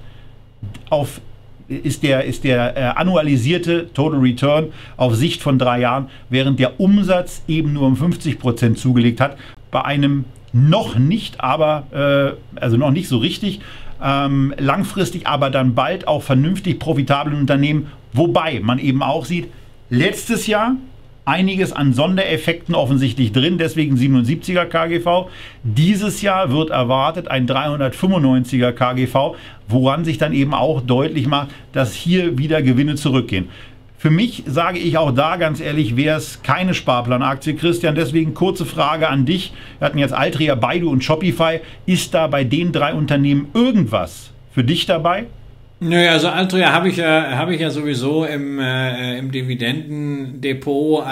ist der annualisierte Total Return auf Sicht von 3 Jahren, während der Umsatz eben nur um 50% zugelegt hat, bei einem noch nicht so richtig langfristig, aber dann bald auch vernünftig profitablen Unternehmen. Wobei man eben auch sieht, letztes Jahr einiges an Sondereffekten offensichtlich drin, deswegen 77er KGV. Dieses Jahr wird erwartet ein 395er KGV, woran sich dann eben auch deutlich macht, dass hier wieder Gewinne zurückgehen. Für mich sage ich auch da ganz ehrlich, wäre es keine Sparplanaktie, Christian. Deswegen kurze Frage an dich. Wir hatten jetzt Altria, Baidu und Shopify. Ist da bei den drei Unternehmen irgendwas für dich dabei? Naja, also Altria habe ich ja sowieso im Dividendendepot.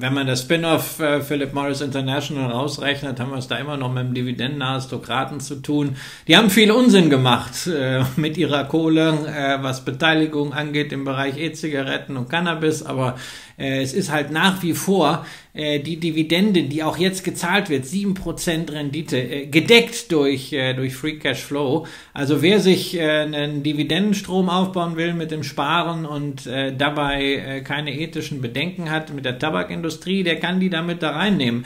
Wenn man das Spin-off Philip Morris International rausrechnet, haben wir es da immer noch mit dem Dividendenaristokraten zu tun. Die haben viel Unsinn gemacht mit ihrer Kohle, was Beteiligung angeht im Bereich E-Zigaretten und Cannabis, aber es ist halt nach wie vor die Dividende, die auch jetzt gezahlt wird, 7% Rendite, gedeckt durch Free Cash Flow. Also wer sich einen Dividendenstrom aufbauen will mit dem Sparen und dabei keine ethischen Bedenken hat mit der Tabakindustrie, der kann die damit da reinnehmen.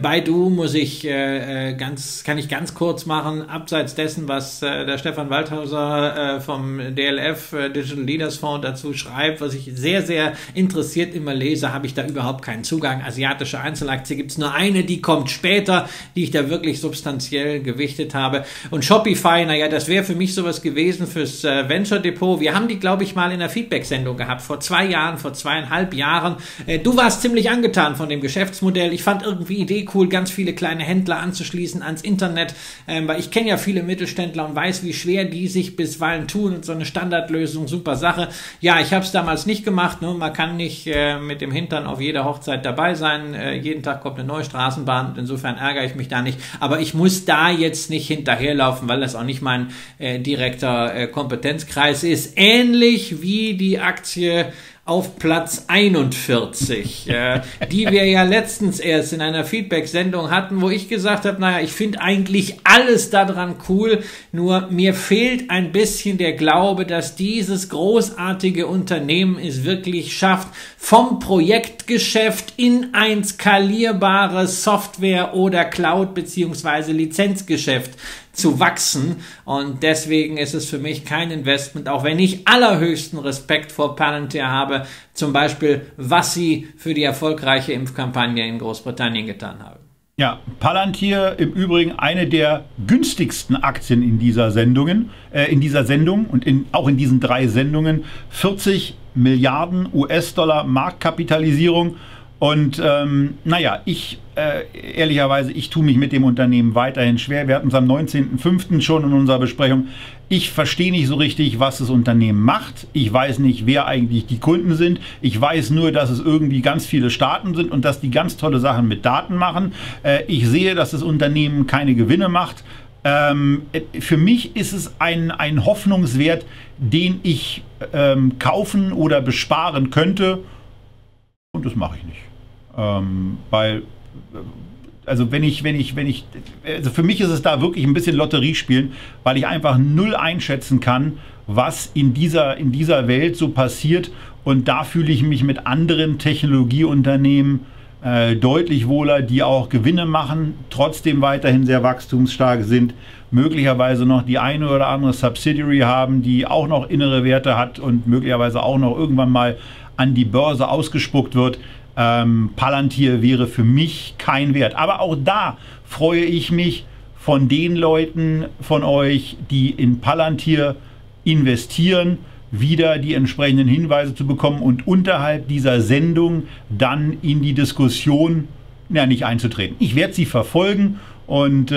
Baidu kann ich ganz kurz machen, abseits dessen, was der Stefan Waldhauser vom DLF Digital Leaders Fonds dazu schreibt, was ich sehr, sehr interessiert immer lese, habe ich da überhaupt keinen Zugang. Asiatische Einzelaktie gibt es nur eine, die kommt später, die ich da wirklich substanziell gewichtet habe. Und Shopify, naja, das wäre für mich sowas gewesen fürs Venture Depot. Wir haben die, glaube ich, mal in der Feedback-Sendung gehabt, vor 2,5 Jahren. Du warst ziemlich angetan von dem Geschäftsmodell. Ich fand irgendwie Idee cool, ganz viele kleine Händler anzuschließen ans Internet, weil ich kenne ja viele Mittelständler und weiß, wie schwer die sich bisweilen tun, und so eine Standardlösung, super Sache. Ja, ich habe es damals nicht gemacht, ne? Man kann nicht mit dem Hintern auf jeder Hochzeit dabei sein. Jeden Tag kommt eine neue Straßenbahn. Insofern ärgere ich mich da nicht. Aber ich muss da jetzt nicht hinterherlaufen, weil das auch nicht mein direkter Kompetenzkreis ist. Ähnlich wie die Aktie auf Platz 41, die wir ja letztens erst in einer Feedback-Sendung hatten, wo ich gesagt habe, naja, ich finde eigentlich alles daran cool, nur mir fehlt ein bisschen der Glaube, dass dieses großartige Unternehmen es wirklich schafft, vom Projektgeschäft in ein skalierbares Software- oder Cloud- bzw. Lizenzgeschäft zu wachsen, und deswegen ist es für mich kein Investment, auch wenn ich allerhöchsten Respekt vor Palantir habe, zum Beispiel, was sie für die erfolgreiche Impfkampagne in Großbritannien getan haben. Ja, Palantir im Übrigen eine der günstigsten Aktien in dieser Sendung und auch in diesen drei Sendungen. 40 Milliarden US-Dollar Marktkapitalisierung. Und naja, ehrlicherweise, ich tue mich mit dem Unternehmen weiterhin schwer. Wir hatten es am 19.05. schon in unserer Besprechung. Ich verstehe nicht so richtig, was das Unternehmen macht. Ich weiß nicht, wer eigentlich die Kunden sind. Ich weiß nur, dass es irgendwie ganz viele Staaten sind und dass die ganz tolle Sachen mit Daten machen. Ich sehe, dass das Unternehmen keine Gewinne macht. Für mich ist es ein Hoffnungswert, den ich kaufen oder besparen könnte. Und das mache ich nicht, weil, also also für mich ist es da wirklich ein bisschen Lotterie spielen, weil ich einfach null einschätzen kann, was in dieser Welt so passiert, und da fühle ich mich mit anderen Technologieunternehmen deutlich wohler, die auch Gewinne machen, trotzdem weiterhin sehr wachstumsstark sind, möglicherweise noch die eine oder andere Subsidiary haben, die auch noch innere Werte hat und möglicherweise auch noch irgendwann mal an die Börse ausgespuckt wird. Palantir wäre für mich kein Wert. Aber auch da freue ich mich von den Leuten von euch, die in Palantir investieren, wieder die entsprechenden Hinweise zu bekommen und unterhalb dieser Sendung dann in die Diskussion nicht einzutreten. Ich werde sie verfolgen und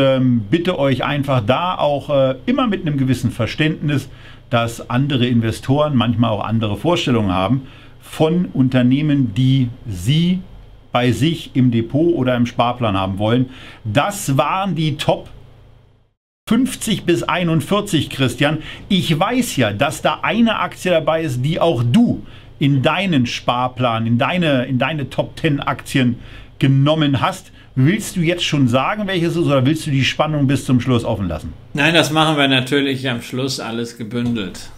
bitte euch einfach da auch immer mit einem gewissen Verständnis, dass andere Investoren manchmal auch andere Vorstellungen haben von Unternehmen, die sie bei sich im Depot oder im Sparplan haben wollen. Das waren die Top 50 bis 41, Christian. Ich weiß ja, dass da eine Aktie dabei ist, die auch du in deinen Sparplan, in deine Top 10 Aktien genommen hast. Willst du jetzt schon sagen, welches ist, oder willst du die Spannung bis zum Schluss offen lassen? Nein, das machen wir natürlich am Schluss alles gebündelt.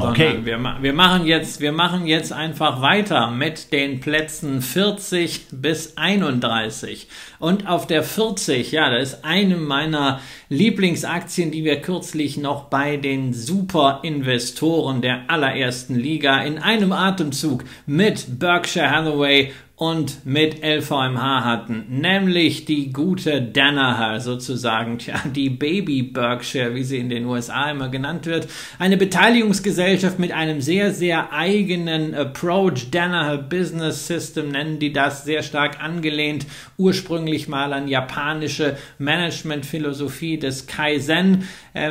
Okay. Wir machen jetzt einfach weiter mit den Plätzen 40 bis 31. Und auf der 40, ja, da ist eine meiner Lieblingsaktien, die wir kürzlich noch bei den Superinvestoren der allerersten Liga in einem Atemzug mit Berkshire Hathaway und mit LVMH hatten, nämlich die gute Danaher sozusagen, tja, die Baby Berkshire, wie sie in den USA immer genannt wird, eine Beteiligungsgesellschaft mit einem sehr, sehr eigenen Approach, Danaher Business System nennen die das, sehr stark angelehnt ursprünglich mal an japanische Managementphilosophie des Kaizen.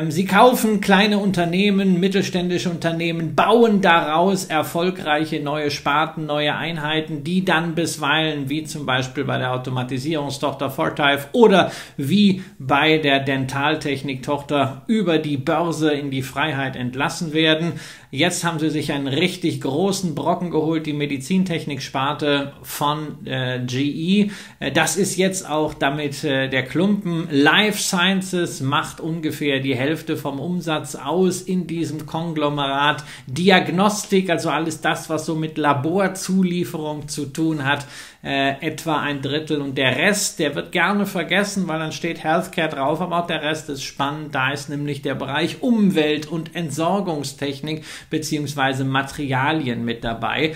Sie kaufen kleine Unternehmen, mittelständische Unternehmen, bauen daraus erfolgreiche neue Sparten, neue Einheiten, die dann bisweilen, wie zum Beispiel bei der Automatisierungstochter Fortive oder wie bei der Dentaltechniktochter, über die Börse in die Freiheit entlassen werden. Jetzt haben sie sich einen richtig großen Brocken geholt, die Medizintechnik-Sparte von GE. Das ist jetzt auch damit der Klumpen. Life Sciences macht ungefähr die Hälfte vom Umsatz aus in diesem Konglomerat. Diagnostik, also alles das, was so mit Laborzulieferung zu tun hat, etwa ein Drittel. Und der Rest, der wird gerne vergessen, weil dann steht Healthcare drauf, aber auch der Rest ist spannend. Da ist nämlich der Bereich Umwelt- und Entsorgungstechnik beziehungsweise Materialien mit dabei.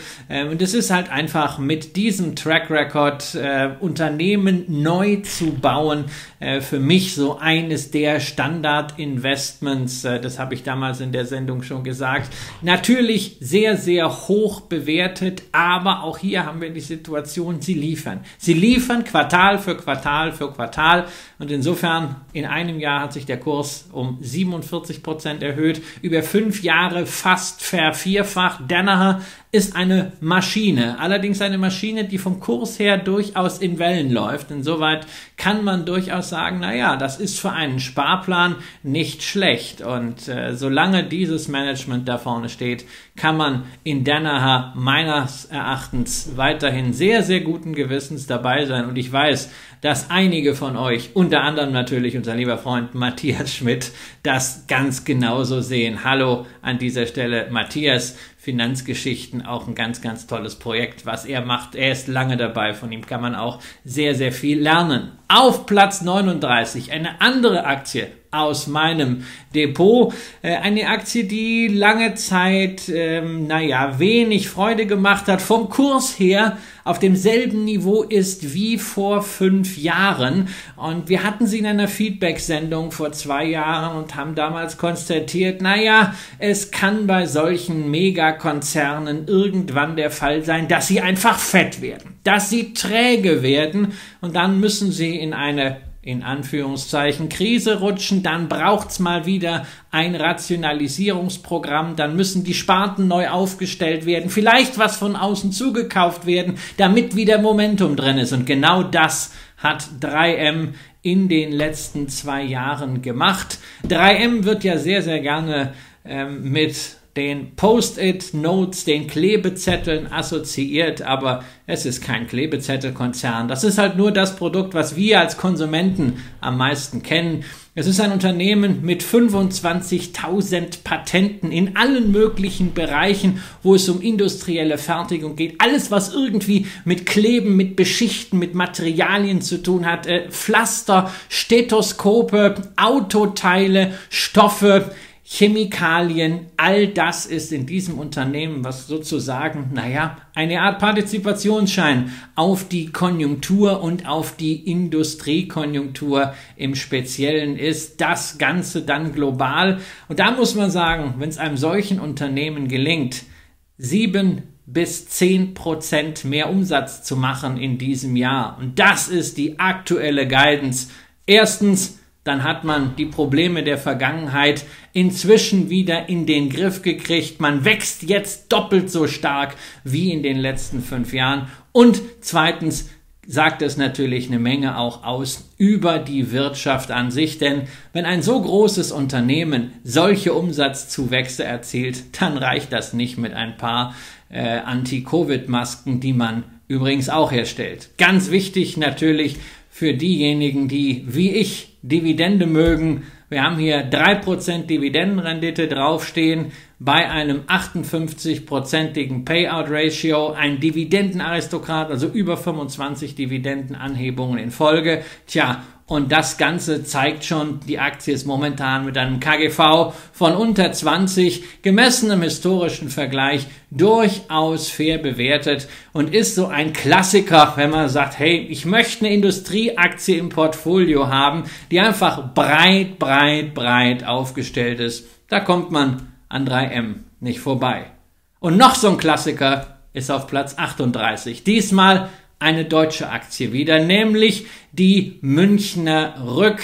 Und es ist halt einfach mit diesem Track Record, Unternehmen neu zu bauen, für mich so eines der Standard-Investments. Das habe ich damals in der Sendung schon gesagt. Natürlich sehr, sehr hoch bewertet, aber auch hier haben wir die Situation, sie liefern. Sie liefern Quartal für Quartal für Quartal, und insofern in einem Jahr hat sich der Kurs um 47% erhöht, über 5 Jahre fast vervierfacht. Danaher ist eine Maschine, allerdings eine Maschine, die vom Kurs her durchaus in Wellen läuft. Insoweit kann man durchaus sagen, naja, das ist für einen Sparplan nicht schlecht. Und solange dieses Management da vorne steht, kann man in Danaher meines Erachtens weiterhin sehr, sehr guten Gewissens dabei sein. Und ich weiß, dass einige von euch, unter anderem natürlich unser lieber Freund Matthias Schmidt, das ganz genauso sehen. Hallo an dieser Stelle, Matthias. Finanzgeschichten, auch ein ganz, ganz tolles Projekt, was er macht. Er ist lange dabei, von ihm kann man auch sehr, sehr viel lernen. Auf Platz 39 eine andere Aktie aus meinem Depot. Eine Aktie, die lange Zeit, naja, wenig Freude gemacht hat, vom Kurs her auf demselben Niveau ist wie vor 5 Jahren. Und wir hatten sie in einer Feedback-Sendung vor 2 Jahren und haben damals konstatiert, naja, es kann bei solchen Megakonzernen irgendwann der Fall sein, dass sie einfach fett werden, dass sie träge werden, und dann müssen sie in eine, in Anführungszeichen, Krise rutschen, dann braucht's mal wieder ein Rationalisierungsprogramm, dann müssen die Sparten neu aufgestellt werden, vielleicht was von außen zugekauft werden, damit wieder Momentum drin ist. Und genau das hat 3M in den letzten 2 Jahren gemacht. 3M wird ja sehr, sehr gerne mit den Post-it-Notes, den Klebezetteln assoziiert, aber es ist kein Klebezettelkonzern. Das ist halt nur das Produkt, was wir als Konsumenten am meisten kennen. Es ist ein Unternehmen mit 25.000 Patenten in allen möglichen Bereichen, wo es um industrielle Fertigung geht. Alles, was irgendwie mit Kleben, mit Beschichten, mit Materialien zu tun hat. Pflaster, Stethoskope, Autoteile, Stoffe, Chemikalien, all das ist in diesem Unternehmen, was sozusagen, naja, eine Art Partizipationsschein auf die Konjunktur und auf die Industriekonjunktur im Speziellen ist. Das Ganze dann global. Und da muss man sagen, wenn es einem solchen Unternehmen gelingt, 7 bis 10% mehr Umsatz zu machen in diesem Jahr, und das ist die aktuelle Guidance. Erstens, dann hat man die Probleme der Vergangenheit inzwischen wieder in den Griff gekriegt. Man wächst jetzt doppelt so stark wie in den letzten 5 Jahren. Und zweitens sagt es natürlich eine Menge auch aus über die Wirtschaft an sich. Denn wenn ein so großes Unternehmen solche Umsatzzuwächse erzielt, dann reicht das nicht mit ein paar Anti-Covid-Masken, die man übrigens auch herstellt. Ganz wichtig natürlich für diejenigen, die wie ich Dividende mögen. Wir haben hier 3% Dividendenrendite draufstehen bei einem 58%igen Payout-Ratio, ein Dividendenaristokrat, also über 25 Dividendenanhebungen in Folge. Tja, Und das Ganze zeigt schon, die Aktie ist momentan mit einem KGV von unter 20, gemessen im historischen Vergleich, durchaus fair bewertet und ist so ein Klassiker, wenn man sagt, hey, ich möchte eine Industrieaktie im Portfolio haben, die einfach breit aufgestellt ist. Da kommt man an 3M nicht vorbei. Und noch so ein Klassiker ist auf Platz 38. Diesmal eine deutsche Aktie wieder, nämlich die Münchner Rück.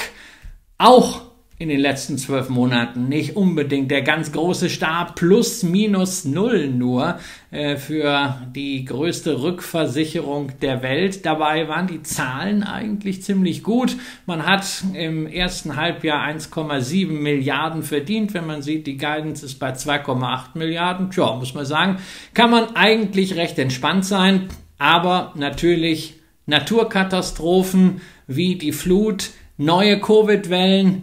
Auch in den letzten 12 Monaten nicht unbedingt der ganz große Star, plus minus null nur für die größte Rückversicherung der Welt. Dabei waren die Zahlen eigentlich ziemlich gut. Man hat im ersten Halbjahr 1,7 Milliarden verdient. Wenn man sieht, die Guidance ist bei 2,8 Milliarden. Tja, muss man sagen, kann man eigentlich recht entspannt sein. Aber natürlich Naturkatastrophen wie die Flut, neue Covid-Wellen,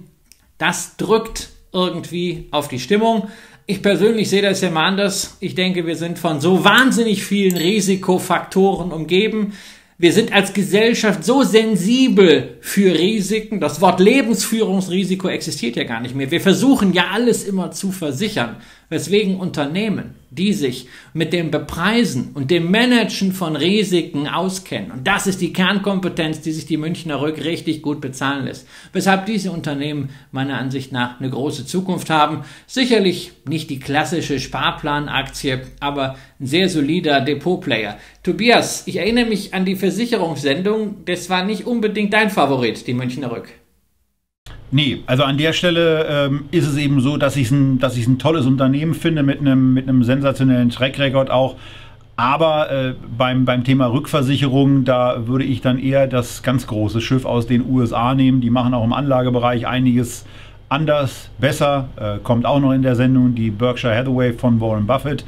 das drückt irgendwie auf die Stimmung. Ich persönlich sehe das ja mal anders. Ich denke, wir sind von so wahnsinnig vielen Risikofaktoren umgeben. Wir sind als Gesellschaft so sensibel für Risiken. Das Wort Lebensführungsrisiko existiert ja gar nicht mehr. Wir versuchen ja alles immer zu versichern, weswegen Unternehmen, die sich mit dem Bepreisen und dem Managen von Risiken auskennen, und das ist die Kernkompetenz, die sich die Münchner Rück richtig gut bezahlen lässt, weshalb diese Unternehmen meiner Ansicht nach eine große Zukunft haben. Sicherlich nicht die klassische Sparplanaktie, aber ein sehr solider Depotplayer. Tobias, ich erinnere mich an die Versicherungssendung, das war nicht unbedingt dein Favorit, die Münchner Rück. Nee, also an der Stelle ist es eben so, dass ich ein tolles Unternehmen finde mit einem sensationellen Track Record auch. Aber beim Thema Rückversicherung, da würde ich dann eher das ganz große Schiff aus den USA nehmen. Die machen auch im Anlagebereich einiges anders, besser. Kommt auch noch in der Sendung die Berkshire Hathaway von Warren Buffett.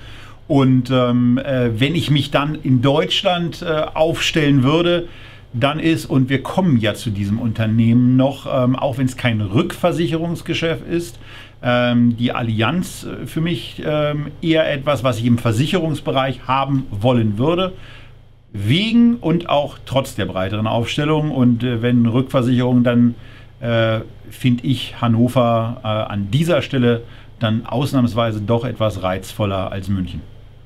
Und wenn ich mich dann in Deutschland aufstellen würde, dann ist, und wir kommen ja zu diesem Unternehmen noch, auch wenn es kein Rückversicherungsgeschäft ist, die Allianz für mich eher etwas, was ich im Versicherungsbereich haben wollen würde, wegen und auch trotz der breiteren Aufstellung. Und wenn Rückversicherung, dann finde ich Hannover an dieser Stelle dann ausnahmsweise doch etwas reizvoller als München.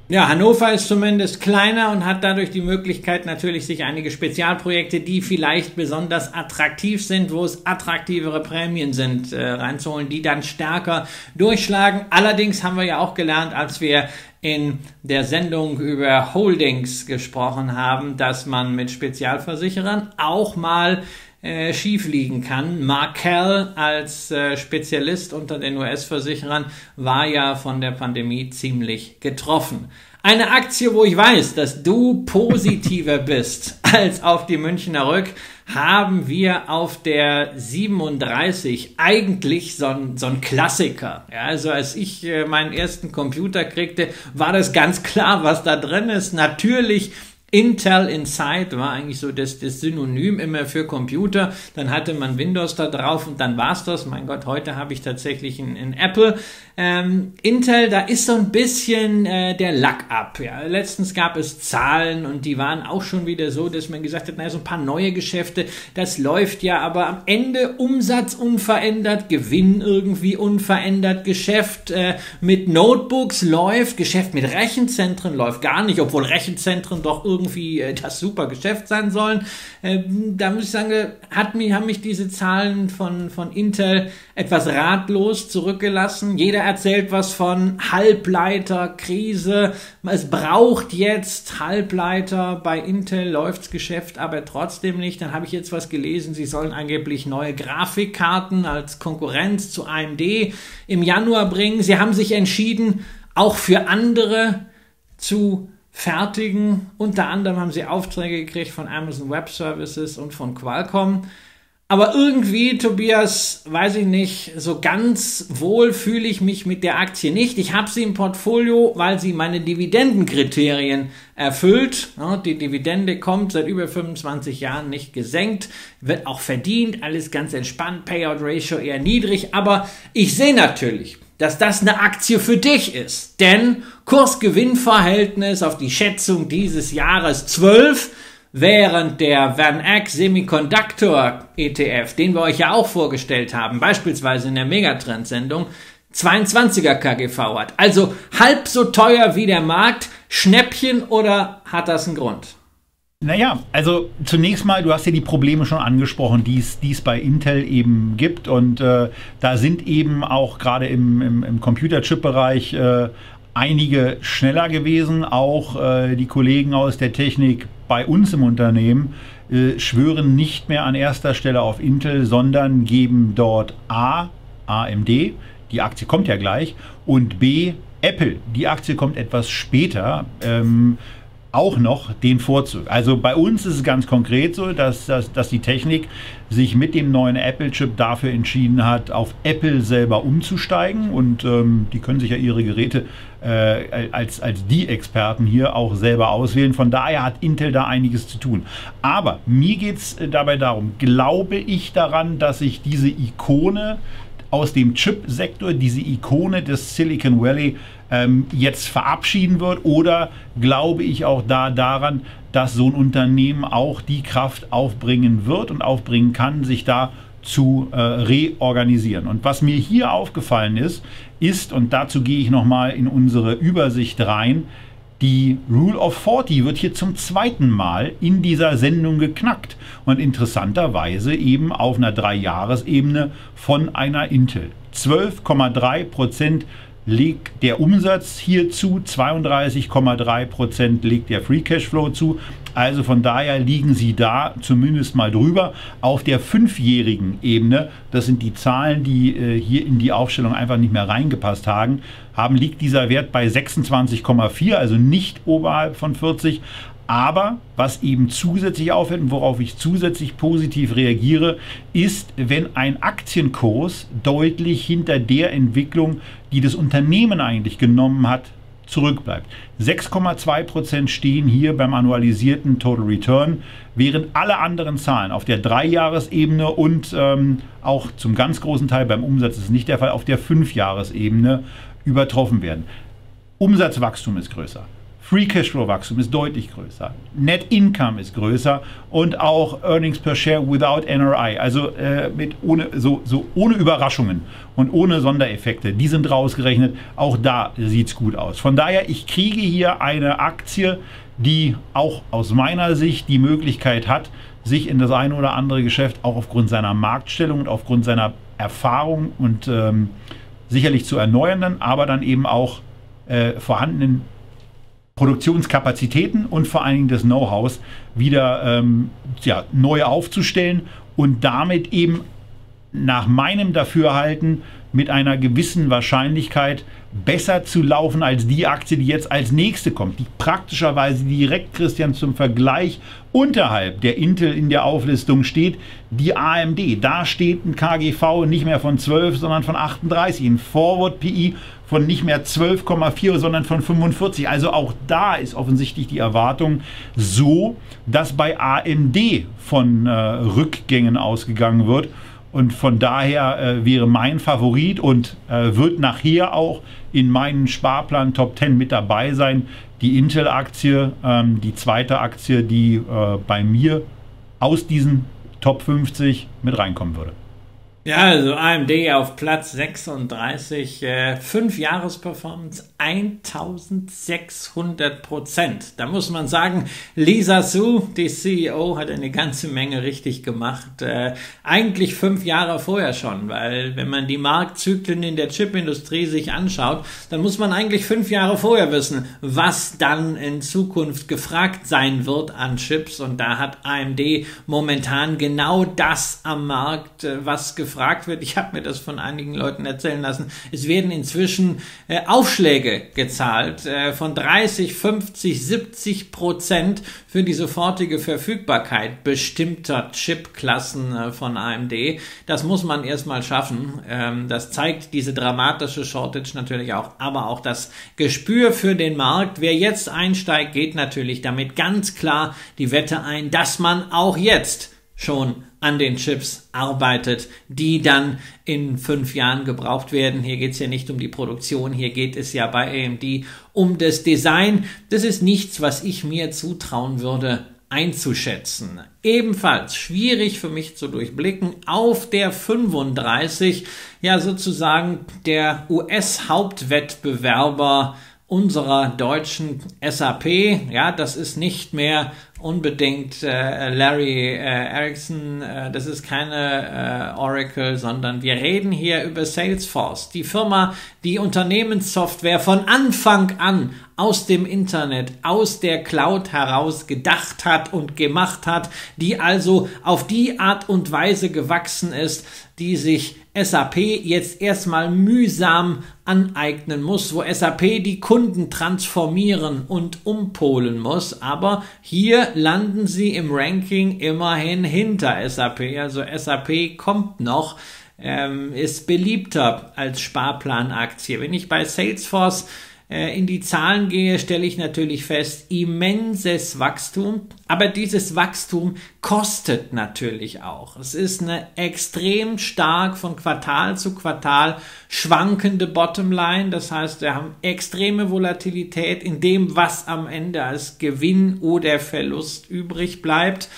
Ja, Hannover ist zumindest kleiner und hat dadurch die Möglichkeit, natürlich sich einige Spezialprojekte, die vielleicht besonders attraktiv sind, wo es attraktivere Prämien sind, reinzuholen, die dann stärker durchschlagen. Allerdings haben wir ja auch gelernt, als wir in der Sendung über Holdings gesprochen haben, dass man mit Spezialversicherern auch mal schief liegen kann. Markel als Spezialist unter den US-Versicherern war ja von der Pandemie ziemlich getroffen. Eine Aktie, wo ich weiß, dass du positiver bist als auf die Münchner Rück, haben wir auf der 37 eigentlich so ein Klassiker. Ja, also als ich meinen ersten Computer kriegte, war das ganz klar, was da drin ist. Natürlich Intel Inside war eigentlich so das Synonym immer für Computer, dann hatte man Windows da drauf und dann war's das. Mein Gott, heute habe ich tatsächlich einen Apple. Intel, da ist so ein bisschen der Lack ab. Ja. Letztens gab es Zahlen und die waren auch schon wieder so, dass man gesagt hat, naja, so ein paar neue Geschäfte, das läuft ja, aber am Ende Umsatz unverändert, Gewinn irgendwie unverändert, Geschäft mit Notebooks läuft, Geschäft mit Rechenzentren läuft gar nicht, obwohl Rechenzentren doch irgendwie das super Geschäft sein sollen. Da muss ich sagen, haben mich diese Zahlen von Intel etwas ratlos zurückgelassen. Jeder erzählt was von Halbleiterkrise. Es braucht jetzt Halbleiter. Bei Intel läuft's Geschäft aber trotzdem nicht. Dann habe ich jetzt was gelesen, sie sollen angeblich neue Grafikkarten als Konkurrenz zu AMD im Januar bringen. Sie haben sich entschieden, auch für andere zu fertigen. Unter anderem haben sie Aufträge gekriegt von Amazon Web Services und von Qualcomm. Aber irgendwie, Tobias, weiß ich nicht, so ganz wohl fühle ich mich mit der Aktie nicht. Ich habe sie im Portfolio, weil sie meine Dividendenkriterien erfüllt. Die Dividende kommt seit über 25 Jahren nicht gesenkt, wird auch verdient, alles ganz entspannt, Payout Ratio eher niedrig. Aber ich sehe natürlich, dass das eine Aktie für dich ist. Denn Kursgewinnverhältnis auf die Schätzung dieses Jahres 12 Während der VanEck Semiconductor ETF, den wir euch ja auch vorgestellt haben, beispielsweise in der Megatrend-Sendung, 22er KGV hat. Also halb so teuer wie der Markt. Schnäppchen oder hat das einen Grund? Naja, also zunächst mal, du hast ja die Probleme schon angesprochen, die es bei Intel eben gibt. Und da sind eben auch gerade im Computerchip-Bereich einige schneller gewesen. Auch die Kollegen aus der Technik bei uns im Unternehmen schwören nicht mehr an erster Stelle auf Intel, sondern geben dort A, AMD, die Aktie kommt ja gleich, und B, Apple, die Aktie kommt etwas später, auch noch den Vorzug. Also bei uns ist es ganz konkret so, dass die Technik sich mit dem neuen Apple-Chip dafür entschieden hat, auf Apple selber umzusteigen. Und die können sich ja ihre Geräte als die Experten hier auch selber auswählen. Von daher hat Intel da einiges zu tun. Aber mir geht es dabei darum, glaube ich daran, dass sich diese Ikone aus dem Chip-Sektor, diese Ikone des Silicon Valley, jetzt verabschieden wird? Oder glaube ich auch daran, dass so ein Unternehmen auch die Kraft aufbringen wird und aufbringen kann, sich da zu reorganisieren? Und was mir hier aufgefallen ist, und dazu gehe ich nochmal in unsere Übersicht rein, die Rule of 40 wird hier zum zweiten Mal in dieser Sendung geknackt und interessanterweise eben auf einer 3-Jahres-Ebene von einer Intel. 12,3% legt der Umsatz hier zu, 32,3% legt der Free Cashflow zu. Also von daher liegen sie da zumindest mal drüber. Auf der 5-jährigen Ebene, das sind die Zahlen, die hier in die Aufstellung einfach nicht mehr reingepasst haben, liegt dieser Wert bei 26,4, also nicht oberhalb von 40. Aber was eben zusätzlich auffällt und worauf ich zusätzlich positiv reagiere, ist, wenn ein Aktienkurs deutlich hinter der Entwicklung, die das Unternehmen eigentlich genommen hat, zurückbleibt. 6,2% stehen hier beim annualisierten Total Return, während alle anderen Zahlen auf der 3-Jahres-Ebene und auch zum ganz großen Teil beim Umsatz, ist nicht der Fall, auf der 5-Jahres-Ebene übertroffen werden. Umsatzwachstum ist größer. Free Cashflow-Wachstum ist deutlich größer. Net Income ist größer und auch Earnings per Share without NRI, also ohne Überraschungen und ohne Sondereffekte, die sind rausgerechnet. Auch da sieht es gut aus. Von daher, ich kriege hier eine Aktie, die auch aus meiner Sicht die Möglichkeit hat, sich in das eine oder andere Geschäft auch aufgrund seiner Marktstellung und aufgrund seiner Erfahrung und sicherlich zu erneuernden, aber dann eben auch vorhandenen Produktionskapazitäten und vor allen Dingen des Know-hows wieder neu aufzustellen und damit eben nach meinem Dafürhalten mit einer gewissen Wahrscheinlichkeit besser zu laufen als die Aktie, die jetzt als nächste kommt, die praktischerweise direkt, Christian, zum Vergleich unterhalb der Intel in der Auflistung steht, die AMD. Da steht ein KGV nicht mehr von 12, sondern von 38, ein Forward PI von nicht mehr 12,4, sondern von 45. Also auch da ist offensichtlich die Erwartung so, dass bei AMD von Rückgängen ausgegangen wird. Und von daher wäre mein Favorit und wird nachher auch in meinen Sparplan Top 10 mit dabei sein, die Intel-Aktie, die zweite Aktie, die bei mir aus diesen Top 50 mit reinkommen würde. Ja, also AMD auf Platz 36, 5-Jahres-Performance 1600%. Da muss man sagen, Lisa Su, die CEO, hat eine ganze Menge richtig gemacht. Eigentlich 5 Jahre vorher schon, weil wenn man die Marktzyklen in der Chipindustrie sich anschaut, dann muss man eigentlich 5 Jahre vorher wissen, was dann in Zukunft gefragt sein wird an Chips. Und da hat AMD momentan genau das am Markt, was gefragt wird. Ich habe mir das von einigen Leuten erzählen lassen. Es werden inzwischen Aufschläge gezahlt von 30, 50, 70% für die sofortige Verfügbarkeit bestimmter Chipklassen von AMD. Das muss man erstmal schaffen. Das zeigt diese dramatische Shortage natürlich auch, aber auch das Gespür für den Markt. Wer jetzt einsteigt, geht natürlich damit ganz klar die Wette ein, dass man auch jetzt schon an den Chips arbeitet, die dann in 5 Jahren gebraucht werden. Hier geht es ja nicht um die Produktion, hier geht es ja bei AMD um das Design. Das ist nichts, was ich mir zutrauen würde, einzuschätzen. Ebenfalls schwierig für mich zu durchblicken, auf der 35, ja sozusagen der US-Hauptwettbewerber unserer deutschen SAP, ja, das ist nicht mehr unbedingt Larry Erickson, das ist keine Oracle, sondern wir reden hier über Salesforce, die Firma, die Unternehmenssoftware von Anfang an aus dem Internet, aus der Cloud heraus gedacht hat und gemacht hat, die also auf die Art und Weise gewachsen ist, die sich SAP jetzt erstmal mühsam aneignen muss, wo SAP die Kunden transformieren und umpolen muss, aber hier landen sie im Ranking immerhin hinter SAP, also SAP kommt noch, ist beliebter als Sparplanaktie. Wenn ich bei Salesforce in die Zahlen gehe, stelle ich natürlich fest, immenses Wachstum, aber dieses Wachstum kostet natürlich auch. Es ist eine extrem stark von Quartal zu Quartal schwankende Bottomline, das heißt, wir haben extreme Volatilität in dem, was am Ende als Gewinn oder Verlust übrig bleibt.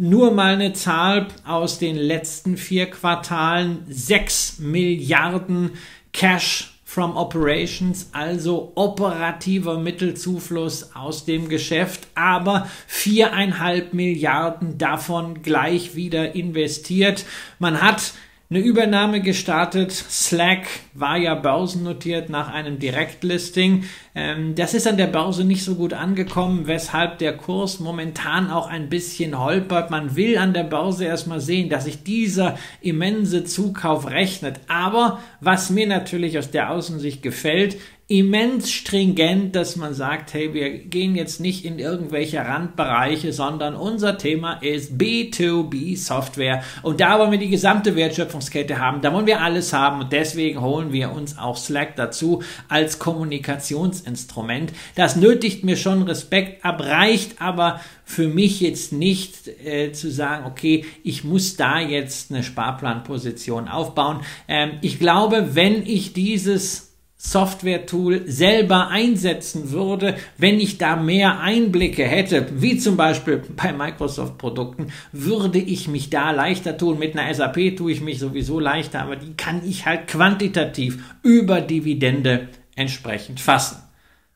Nur mal eine Zahl aus den letzten 4 Quartalen, 6 Milliarden Cash from Operations, also operativer Mittelzufluss aus dem Geschäft, aber 4,5 Milliarden davon gleich wieder investiert. Man hat eine Übernahme gestartet, Slack war ja börsennotiert nach einem Direktlisting. Das ist an der Börse nicht so gut angekommen, weshalb der Kurs momentan auch ein bisschen holpert. Man will an der Börse erstmal sehen, dass sich dieser immense Zukauf rechnet. Aber was mir natürlich aus der Außensicht gefällt, immens stringent, dass man sagt, hey, wir gehen jetzt nicht in irgendwelche Randbereiche, sondern unser Thema ist B2B-Software. Und da wollen wir die gesamte Wertschöpfungskette haben, da wollen wir alles haben und deswegen holen wir uns auch Slack dazu als Kommunikationsinstrument. Das nötigt mir schon Respekt ab, reicht aber für mich jetzt nicht zu sagen, okay, ich muss da jetzt eine Sparplanposition aufbauen. Ich glaube, wenn ich dieses Software-Tool selber einsetzen würde, wenn ich da mehr Einblicke hätte, wie zum Beispiel bei Microsoft-Produkten, würde ich mich da leichter tun. Mit einer SAP tue ich mich sowieso leichter, aber die kann ich halt quantitativ über Dividende entsprechend fassen.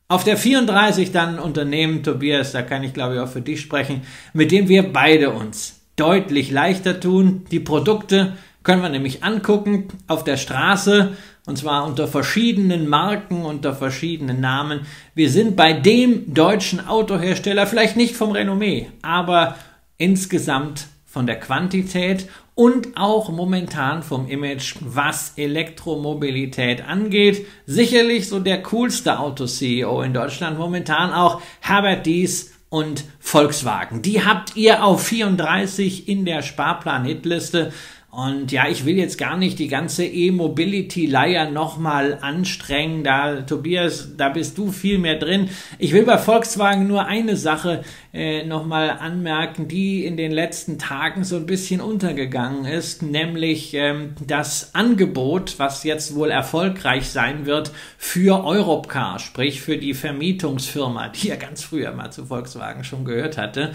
Auf der 34 dann ein Unternehmen, Tobias, da kann ich glaube ich auch für dich sprechen, mit dem wir beide uns deutlich leichter tun. Die Produkte können wir nämlich angucken auf der Straße, und zwar unter verschiedenen Marken, unter verschiedenen Namen. Wir sind bei dem deutschen Autohersteller, vielleicht nicht vom Renommee, aber insgesamt von der Quantität und auch momentan vom Image, was Elektromobilität angeht. Sicherlich so der coolste Auto-CEO in Deutschland momentan auch Herbert Diess und Volkswagen. Die habt ihr auf 34 in der Sparplan-Hitliste. Und ja, ich will jetzt gar nicht die ganze E-Mobility-Leier nochmal anstrengen, da, Tobias, da bist du viel mehr drin. Ich will bei Volkswagen nur eine Sache nochmal anmerken, die in den letzten Tagen so ein bisschen untergegangen ist, nämlich das Angebot, was jetzt wohl erfolgreich sein wird für Europcar, sprich für die Vermietungsfirma, die ja ganz früher mal zu Volkswagen schon gehört hatte.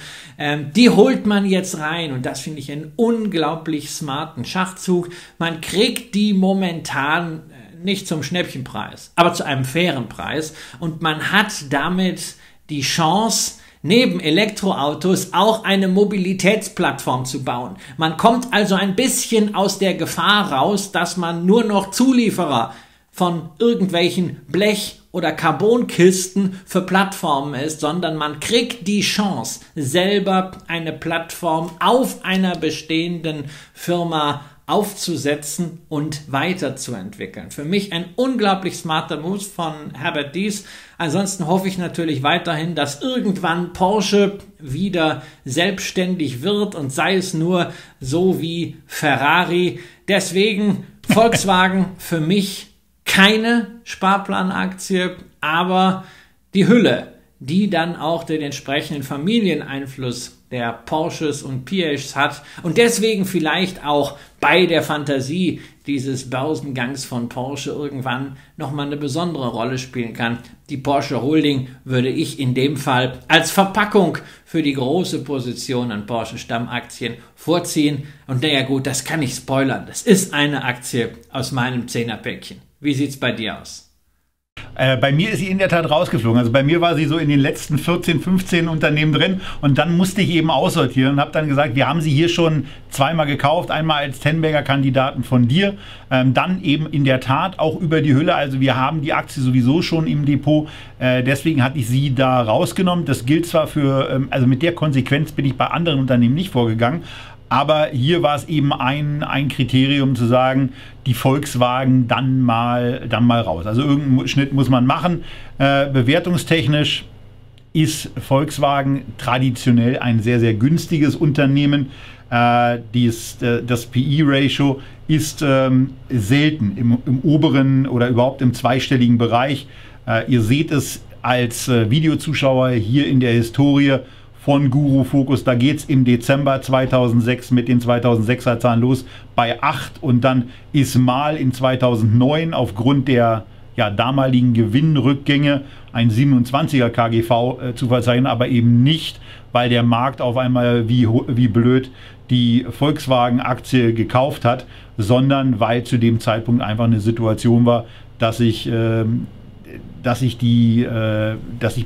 Die holt man jetzt rein und das finde ich einen unglaublich smarten Schachzug. Man kriegt die momentan nicht zum Schnäppchenpreis, aber zu einem fairen Preis und man hat damit die Chance, neben Elektroautos auch eine Mobilitätsplattform zu bauen. Man kommt also ein bisschen aus der Gefahr raus, dass man nur noch Zulieferer von irgendwelchen Blech- oder Carbonkisten für Plattformen ist, sondern man kriegt die Chance, selber eine Plattform auf einer bestehenden Firma aufzusetzen und weiterzuentwickeln. Für mich ein unglaublich smarter Move von Herbert Diess. Ansonsten hoffe ich natürlich weiterhin, dass irgendwann Porsche wieder selbstständig wird und sei es nur so wie Ferrari. Deswegen Volkswagen für mich keine Sparplanaktie, aber die Hülle, die dann auch den entsprechenden Familieneinfluss der Porsches und Piages hat und deswegen vielleicht auch bei der Fantasie dieses Börsengangs von Porsche irgendwann nochmal eine besondere Rolle spielen kann. Die Porsche Holding würde ich in dem Fall als Verpackung für die große Position an Porsche Stammaktien vorziehen. Und naja gut, das kann ich spoilern. Das ist eine Aktie aus meinem 10er-Päckchen. Wie sieht's bei dir aus? Bei mir ist sie in der Tat rausgeflogen. Also bei mir war sie so in den letzten 14, 15 Unternehmen drin und dann musste ich eben aussortieren und habe dann gesagt, wir haben sie hier schon zweimal gekauft, einmal als Tenberger-Kandidaten von dir, dann eben in der Tat auch über die Hülle. Also wir haben die Aktie sowieso schon im Depot, deswegen hatte ich sie da rausgenommen. Das gilt zwar für, also mit der Konsequenz bin ich bei anderen Unternehmen nicht vorgegangen, aber hier war es eben ein Kriterium zu sagen, die Volkswagen dann mal raus. Also irgendeinen Schnitt muss man machen. Bewertungstechnisch ist Volkswagen traditionell ein sehr, sehr günstiges Unternehmen. Das PE-Ratio ist selten im oberen oder überhaupt im zweistelligen Bereich. Ihr seht es als Videozuschauer hier in der Historie von Guru Focus, da geht es im Dezember 2006 mit den 2006er Zahlen los bei 8 und dann ist mal in 2009 aufgrund der damaligen Gewinnrückgänge ein 27er KGV zu verzeichnen, aber eben nicht, weil der Markt auf einmal wie blöd die Volkswagen-Aktie gekauft hat, sondern weil zu dem Zeitpunkt einfach eine Situation war, dass sich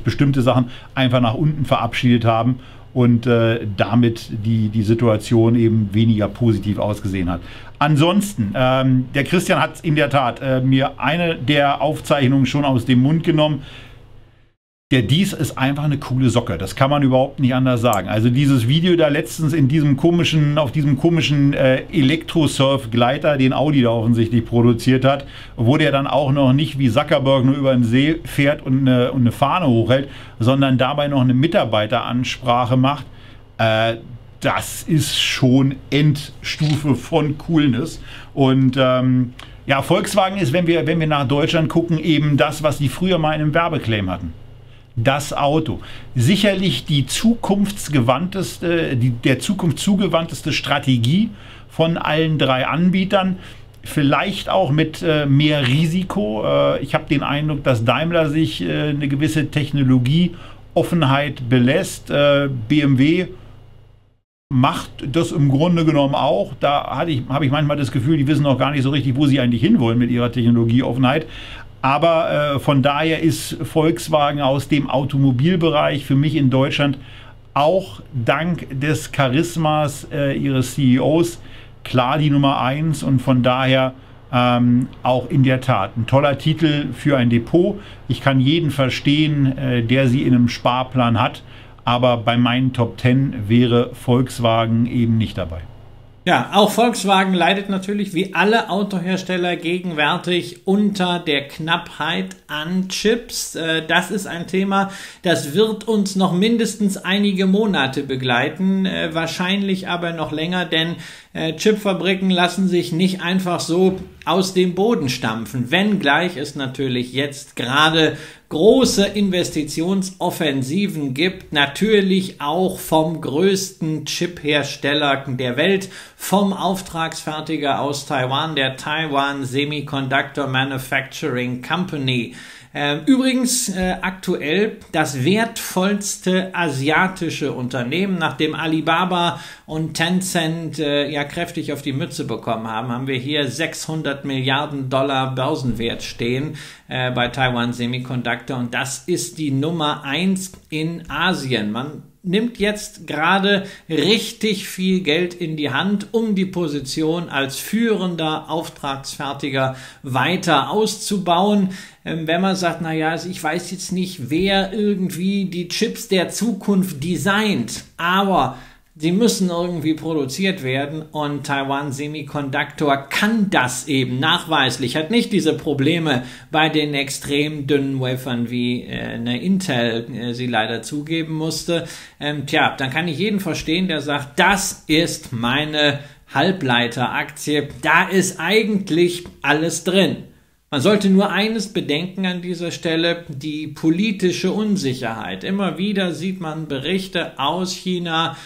bestimmte Sachen einfach nach unten verabschiedet haben und damit die Situation eben weniger positiv ausgesehen hat. Ansonsten, der Christian hat in der Tat mir eine der Aufzeichnungen schon aus dem Mund genommen. Der Diess ist einfach eine coole Socke, das kann man überhaupt nicht anders sagen. Also dieses Video da letztens auf diesem komischen Elektro-Surf-Gleiter, den Audi da offensichtlich produziert hat, wo der dann auch noch nicht wie Zuckerberg nur über den See fährt und eine Fahne hochhält, sondern dabei noch eine Mitarbeiteransprache macht, das ist schon Endstufe von Coolness. Und ja, Volkswagen ist, wenn wir nach Deutschland gucken, eben das, was die früher mal in einem Werbeclaim hatten. Das Auto. Sicherlich der zukunftszugewandteste Strategie von allen drei Anbietern. Vielleicht auch mit mehr Risiko. Ich habe den Eindruck, dass Daimler sich eine gewisse Technologieoffenheit belässt. BMW macht das im Grunde genommen auch. Da habe ich manchmal das Gefühl, die wissen noch gar nicht so richtig, wo sie eigentlich hinwollen mit ihrer Technologieoffenheit. Aber von daher ist Volkswagen aus dem Automobilbereich für mich in Deutschland auch dank des Charismas ihres CEOs klar die Nummer 1 und von daher auch in der Tat ein toller Titel für ein Depot. Ich kann jeden verstehen, der sie in einem Sparplan hat, aber bei meinen Top 10 wäre Volkswagen eben nicht dabei. Ja, auch Volkswagen leidet natürlich wie alle Autohersteller gegenwärtig unter der Knappheit an Chips. Das ist ein Thema, das wird uns noch mindestens einige Monate begleiten, wahrscheinlich aber noch länger, denn Chipfabriken lassen sich nicht einfach so aus dem Boden stampfen, wenngleich es natürlich jetzt gerade große Investitionsoffensiven gibt, natürlich auch vom größten Chiphersteller der Welt, vom Auftragsfertiger aus Taiwan, der Taiwan Semiconductor Manufacturing Company. Übrigens aktuell das wertvollste asiatische Unternehmen, nachdem Alibaba und Tencent ja kräftig auf die Mütze bekommen haben, haben wir hier 600 Milliarden Dollar Börsenwert stehen bei Taiwan Semiconductor und das ist die Nummer 1 in Asien. Man nimmt jetzt gerade richtig viel Geld in die Hand, um die Position als führender Auftragsfertiger weiter auszubauen. Wenn man sagt, naja, ich weiß jetzt nicht, wer irgendwie die Chips der Zukunft designt, aber sie müssen irgendwie produziert werden und Taiwan Semiconductor kann das eben nachweislich, hat nicht diese Probleme bei den extrem dünnen Wafern, wie eine Intel sie leider zugeben musste. Tja, dann kann ich jeden verstehen, der sagt, das ist meine Halbleiteraktie, da ist eigentlich alles drin. Man sollte nur eines bedenken an dieser Stelle, die politische Unsicherheit. Immer wieder sieht man Berichte aus China,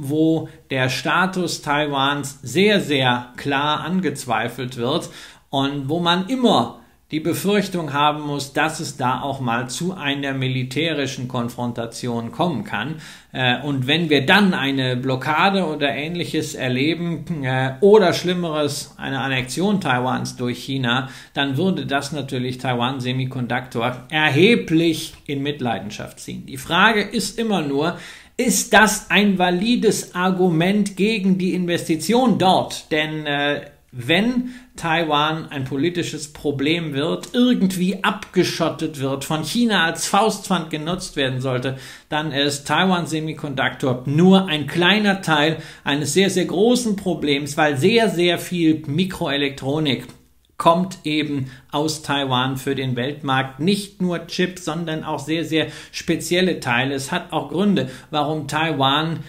wo der Status Taiwans sehr, sehr klar angezweifelt wird und wo man immer die Befürchtung haben muss, dass es da auch mal zu einer militärischen Konfrontation kommen kann. Und wenn wir dann eine Blockade oder Ähnliches erleben oder Schlimmeres, eine Annexion Taiwans durch China, dann würde das natürlich Taiwan Semiconductor erheblich in Mitleidenschaft ziehen. Die Frage ist immer nur, ist das ein valides Argument gegen die Investition dort? Denn wenn Taiwan ein politisches Problem wird, irgendwie abgeschottet wird, von China als Faustpfand genutzt werden sollte, dann ist Taiwan Semiconductor nur ein kleiner Teil eines sehr, sehr großen Problems, weil sehr, sehr viel Mikroelektronik kommt eben aus Taiwan für den Weltmarkt. Nicht nur Chips, sondern auch sehr, sehr spezielle Teile. Es hat auch Gründe, warum Taiwan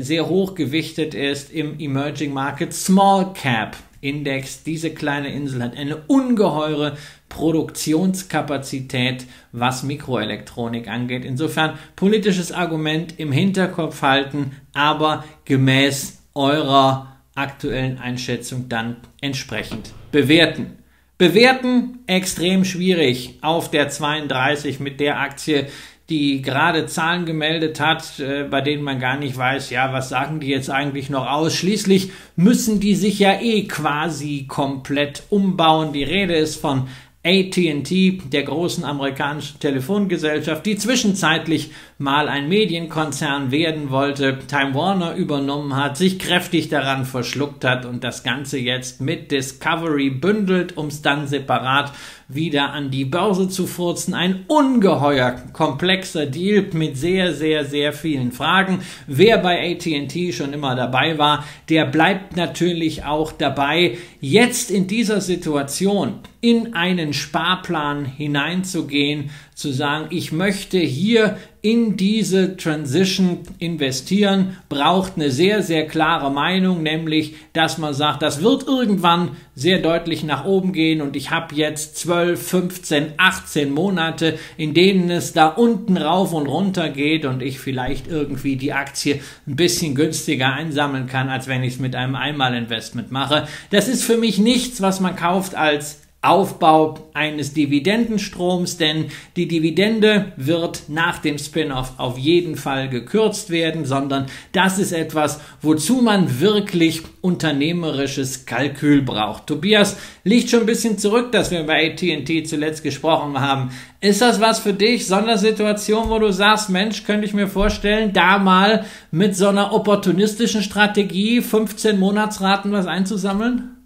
sehr hoch gewichtet ist im Emerging Market Small Cap Index. Diese kleine Insel hat eine ungeheure Produktionskapazität, was Mikroelektronik angeht. Insofern politisches Argument im Hinterkopf halten, aber gemäß eurer aktuellen Einschätzung dann entsprechend bewerten. Bewerten extrem schwierig auf der 32 mit der Aktie, die gerade Zahlen gemeldet hat, bei denen man gar nicht weiß, ja, was sagen die jetzt eigentlich noch aus? Schließlich müssen die sich ja eh quasi komplett umbauen. Die Rede ist von AT&T, der großen amerikanischen Telefongesellschaft, die zwischenzeitlich mal ein Medienkonzern werden wollte, Time Warner übernommen hat, sich kräftig daran verschluckt hat und das Ganze jetzt mit Discovery bündelt, um es dann separat wieder an die Börse zu furzen. Ein ungeheuer komplexer Deal mit sehr, sehr, sehr vielen Fragen. Wer bei AT&T schon immer dabei war, der bleibt natürlich auch dabei. Jetzt in dieser Situation in einen Sparplan hineinzugehen, zu sagen, ich möchte hier in diese Transition investieren, braucht eine sehr, sehr klare Meinung, nämlich, dass man sagt, das wird irgendwann sehr deutlich nach oben gehen und ich habe jetzt 12, 15, 18 Monate, in denen es da unten rauf und runter geht und ich vielleicht irgendwie die Aktie ein bisschen günstiger einsammeln kann, als wenn ich es mit einem Einmalinvestment mache. Das ist für mich nichts, was man kauft als Aufbau eines Dividendenstroms, denn die Dividende wird nach dem Spin-off auf jeden Fall gekürzt werden, sondern das ist etwas, wozu man wirklich unternehmerisches Kalkül braucht. Tobias, liegt schon ein bisschen zurück, dass wir bei AT&T zuletzt gesprochen haben. Ist das was für dich? Sondersituation, wo du sagst, Mensch, könnte ich mir vorstellen, da mal mit so einer opportunistischen Strategie 15 Monatsraten was einzusammeln?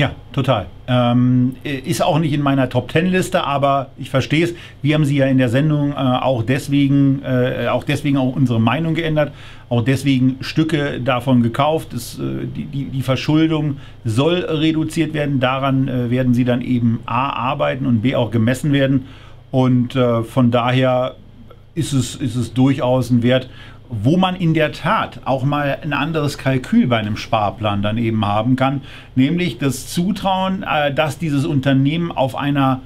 Ja, total. Ist auch nicht in meiner Top-10-Liste, aber ich verstehe es. Wir haben sie ja in der Sendung auch deswegen unsere Meinung geändert, auch deswegen Stücke davon gekauft. Die Verschuldung soll reduziert werden. Daran werden sie dann eben A, arbeiten und B, auch gemessen werden. Und von daher ist es durchaus ein Wert, wo man in der Tat auch mal ein anderes Kalkül bei einem Sparplan dann eben haben kann, nämlich das Zutrauen, dass dieses Unternehmen auf einer,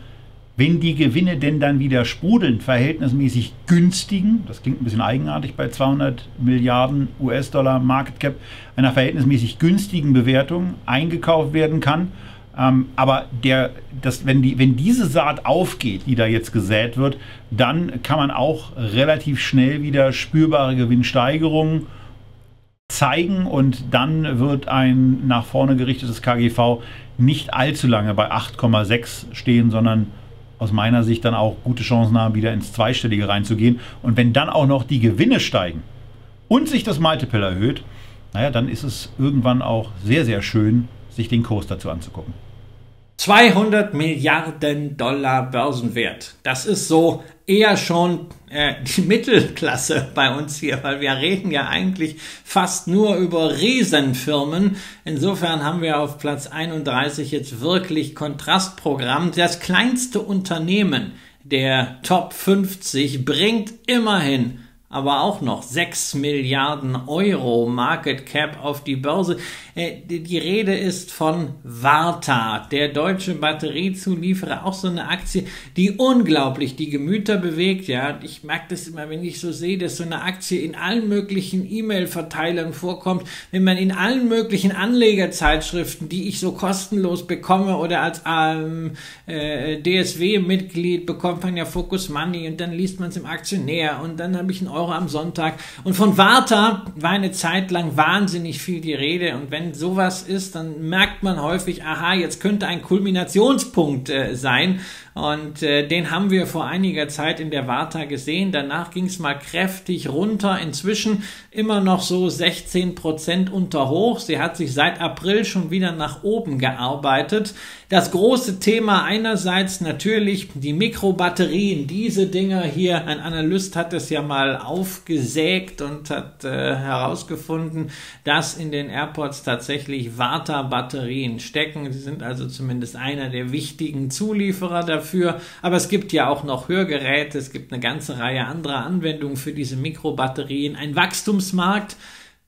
wenn die Gewinne denn dann wieder sprudeln, verhältnismäßig günstigen, das klingt ein bisschen eigenartig bei 200 Milliarden US-Dollar Market Cap, einer verhältnismäßig günstigen Bewertung eingekauft werden kann. Aber wenn diese Saat aufgeht, die da jetzt gesät wird, dann kann man auch relativ schnell wieder spürbare Gewinnsteigerungen zeigen und dann wird ein nach vorne gerichtetes KGV nicht allzu lange bei 8,6 stehen, sondern aus meiner Sicht dann auch gute Chancen haben, wieder ins Zweistellige reinzugehen. Und wenn dann auch noch die Gewinne steigen und sich das Multiple erhöht, naja, dann ist es irgendwann auch sehr, sehr schön, sich den Kurs dazu anzugucken. 200 Milliarden Dollar Börsenwert. Das ist so eher schon die Mittelklasse bei uns hier, weil wir reden ja eigentlich fast nur über Riesenfirmen. Insofern haben wir auf Platz 31 jetzt wirklich Kontrastprogramm. Das kleinste Unternehmen der Top 50 bringt immerhin aber auch noch 6 Milliarden Euro Market Cap auf die Börse. Die Rede ist von Varta, der deutsche Batteriezulieferer, auch so eine Aktie, die unglaublich die Gemüter bewegt. Ja, ich merke das immer, wenn ich so sehe, dass so eine Aktie in allen möglichen E-Mail-Verteilern vorkommt, wenn man in allen möglichen Anlegerzeitschriften, die ich so kostenlos bekomme oder als DSW-Mitglied bekommt man ja Focus Money und dann liest man es im Aktionär und dann habe ich einen Euro am Sonntag. Und von Varta war eine Zeit lang wahnsinnig viel die Rede. Und wenn sowas ist, dann merkt man häufig, aha, jetzt könnte ein Kulminationspunkt sein. Und den haben wir vor einiger Zeit in der Varta gesehen. Danach ging es mal kräftig runter. Inzwischen immer noch so 16% unter Hoch. Sie hat sich seit April schon wieder nach oben gearbeitet. Das große Thema einerseits natürlich die Mikrobatterien. Diese Dinger hier, ein Analyst hat es ja mal aufgesägt und hat herausgefunden, dass in den Airports tatsächlich Varta-Batterien stecken. Sie sind also zumindest einer der wichtigen Zulieferer dafür. Aber es gibt ja auch noch Hörgeräte, es gibt eine ganze Reihe anderer Anwendungen für diese Mikrobatterien. Ein Wachstumsmarkt,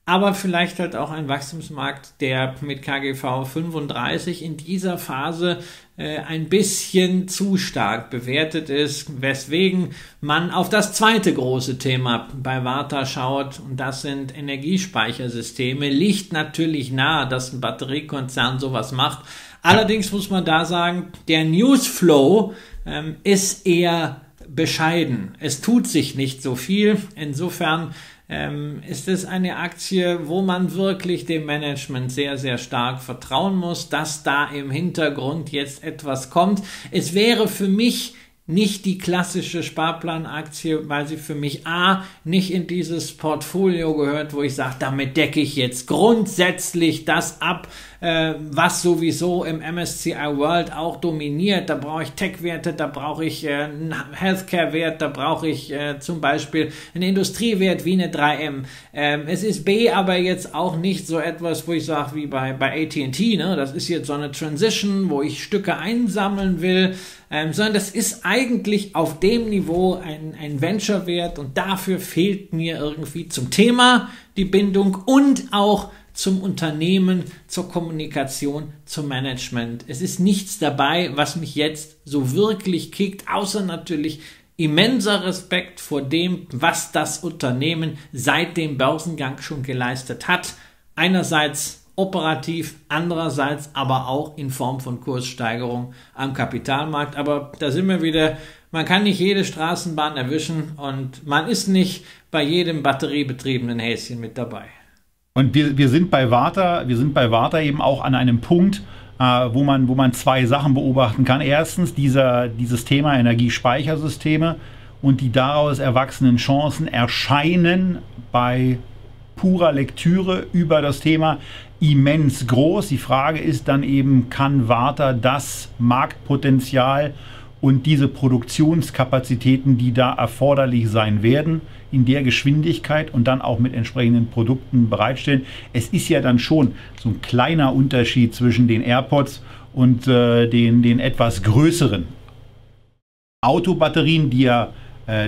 aber vielleicht halt auch ein Wachstumsmarkt, der mit KGV 35 in dieser Phase ein bisschen zu stark bewertet ist, weswegen man auf das zweite große Thema bei Varta schaut, und das sind Energiespeichersysteme. Liegt natürlich nahe, dass ein Batteriekonzern sowas macht. Allerdings muss man da sagen, der Newsflow ist eher bescheiden. Es tut sich nicht so viel. Insofern ist es eine Aktie, wo man wirklich dem Management sehr, sehr stark vertrauen muss, dass da im Hintergrund jetzt etwas kommt. Es wäre für mich nicht die klassische Sparplanaktie, weil sie für mich A, nicht in dieses Portfolio gehört, wo ich sage, damit decke ich jetzt grundsätzlich das ab, was sowieso im MSCI World auch dominiert. Da brauche ich Tech-Werte, da brauche ich einen Healthcare-Wert, da brauche ich zum Beispiel einen Industriewert wie eine 3M. Es ist B, aber jetzt auch nicht so etwas, wo ich sage, wie bei AT&T, ne? Das ist jetzt so eine Transition, wo ich Stücke einsammeln will, sondern das ist eigentlich auf dem Niveau ein Venture-Wert, und dafür fehlt mir irgendwie zum Thema die Bindung und auch zum Unternehmen, zur Kommunikation, zum Management. Es ist nichts dabei, was mich jetzt so wirklich kickt, außer natürlich immenser Respekt vor dem, was das Unternehmen seit dem Börsengang schon geleistet hat. Einerseits operativ, andererseits aber auch in Form von Kurssteigerung am Kapitalmarkt. Aber da sind wir wieder, man kann nicht jede Straßenbahn erwischen und man ist nicht bei jedem batteriebetriebenen Häschen mit dabei. Und wir sind bei Varta, eben auch an einem Punkt, wo man zwei Sachen beobachten kann. Erstens dieses Thema Energiespeichersysteme und die daraus erwachsenen Chancen erscheinen bei purer Lektüre über das Thema immens groß. Die Frage ist dann eben, kann Varta das Marktpotenzial und diese Produktionskapazitäten, die da erforderlich sein werden, in der Geschwindigkeit und dann auch mit entsprechenden Produkten bereitstellen. Es ist ja dann schon so ein kleiner Unterschied zwischen den AirPods und den etwas größeren Autobatterien, die ja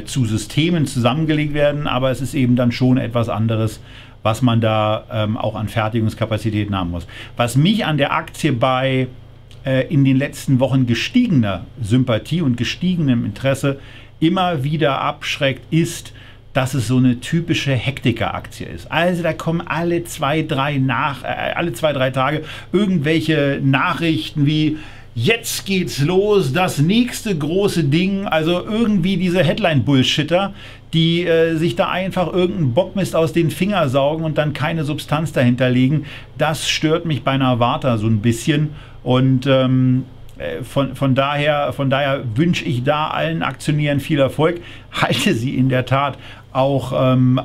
zu Systemen zusammengelegt werden. Aber es ist eben dann schon etwas anderes, was man da auch an Fertigungskapazitäten haben muss. Was mich an der Aktie bei in den letzten Wochen gestiegener Sympathie und gestiegenem Interesse immer wieder abschreckt, ist, dass es so eine typische Hektiker-Aktie ist. Also da kommen alle zwei, drei Tage irgendwelche Nachrichten wie: Jetzt geht's los, das nächste große Ding, also irgendwie diese Headline-Bullshitter, die sich da einfach irgendeinen Bockmist aus den Fingern saugen und dann keine Substanz dahinter legen. Das stört mich bei einer Varta so ein bisschen, und von daher wünsche ich da allen Aktionären viel Erfolg. Halte sie in der Tat auch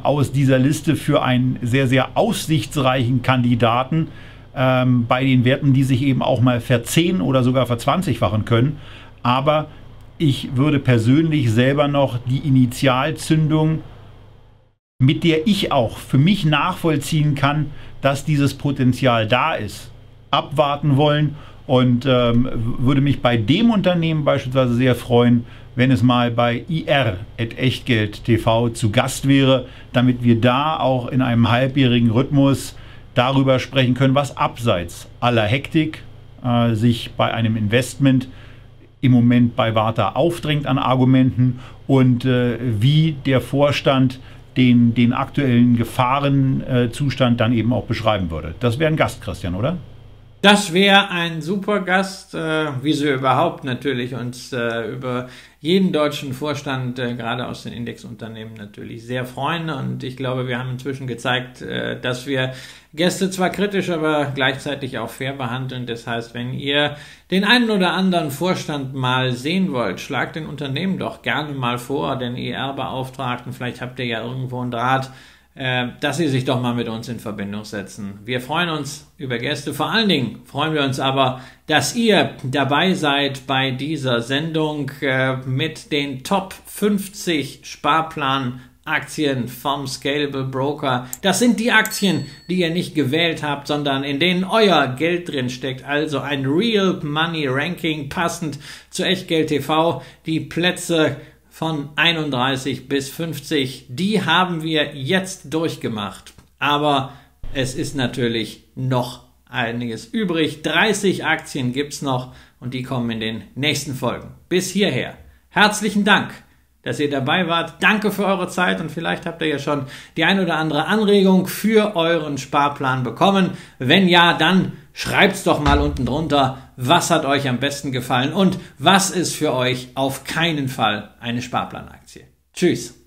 aus dieser Liste für einen sehr, sehr aussichtsreichen Kandidaten, bei den Werten, die sich eben auch mal ver10- oder sogar ver20-fachen können. Aber ich würde persönlich selber noch die Initialzündung, mit der ich auch für mich nachvollziehen kann, dass dieses Potenzial da ist, abwarten wollen und würde mich bei dem Unternehmen beispielsweise sehr freuen, wenn es mal bei Echtgeld TV zu Gast wäre, damit wir da auch in einem halbjährigen Rhythmus darüber sprechen können, was abseits aller Hektik sich bei einem Investment im Moment bei Varta aufdrängt an Argumenten und wie der Vorstand den aktuellen Gefahrenzustand dann eben auch beschreiben würde. Das wäre ein Gast, Christian, oder? Das wäre ein super Gast, wie sie überhaupt natürlich uns über jeden deutschen Vorstand, gerade aus den Indexunternehmen, natürlich sehr freuen. Und ich glaube, wir haben inzwischen gezeigt, dass wir Gäste zwar kritisch, aber gleichzeitig auch fair behandeln. Das heißt, wenn ihr den einen oder anderen Vorstand mal sehen wollt, schlagt den Unternehmen doch gerne mal vor, den ER-Beauftragten. Vielleicht habt ihr ja irgendwo einen Draht, dass sie sich doch mal mit uns in Verbindung setzen. Wir freuen uns über Gäste. Vor allen Dingen freuen wir uns aber, dass ihr dabei seid bei dieser Sendung mit den Top 50 Sparplan-Aktien vom Scalable Broker. Das sind die Aktien, die ihr nicht gewählt habt, sondern in denen euer Geld drin steckt. Also ein Real Money Ranking passend zu Echtgeld TV. Die Plätze von 31 bis 50, die haben wir jetzt durchgemacht. Aber es ist natürlich noch einiges übrig. 30 Aktien gibt's noch und die kommen in den nächsten Folgen. Bis hierher. Herzlichen Dank, dass ihr dabei wart. Danke für eure Zeit und vielleicht habt ihr ja schon die ein oder andere Anregung für euren Sparplan bekommen. Wenn ja, dann schreibt's doch mal unten drunter, was hat euch am besten gefallen und was ist für euch auf keinen Fall eine Sparplanaktie. Tschüss!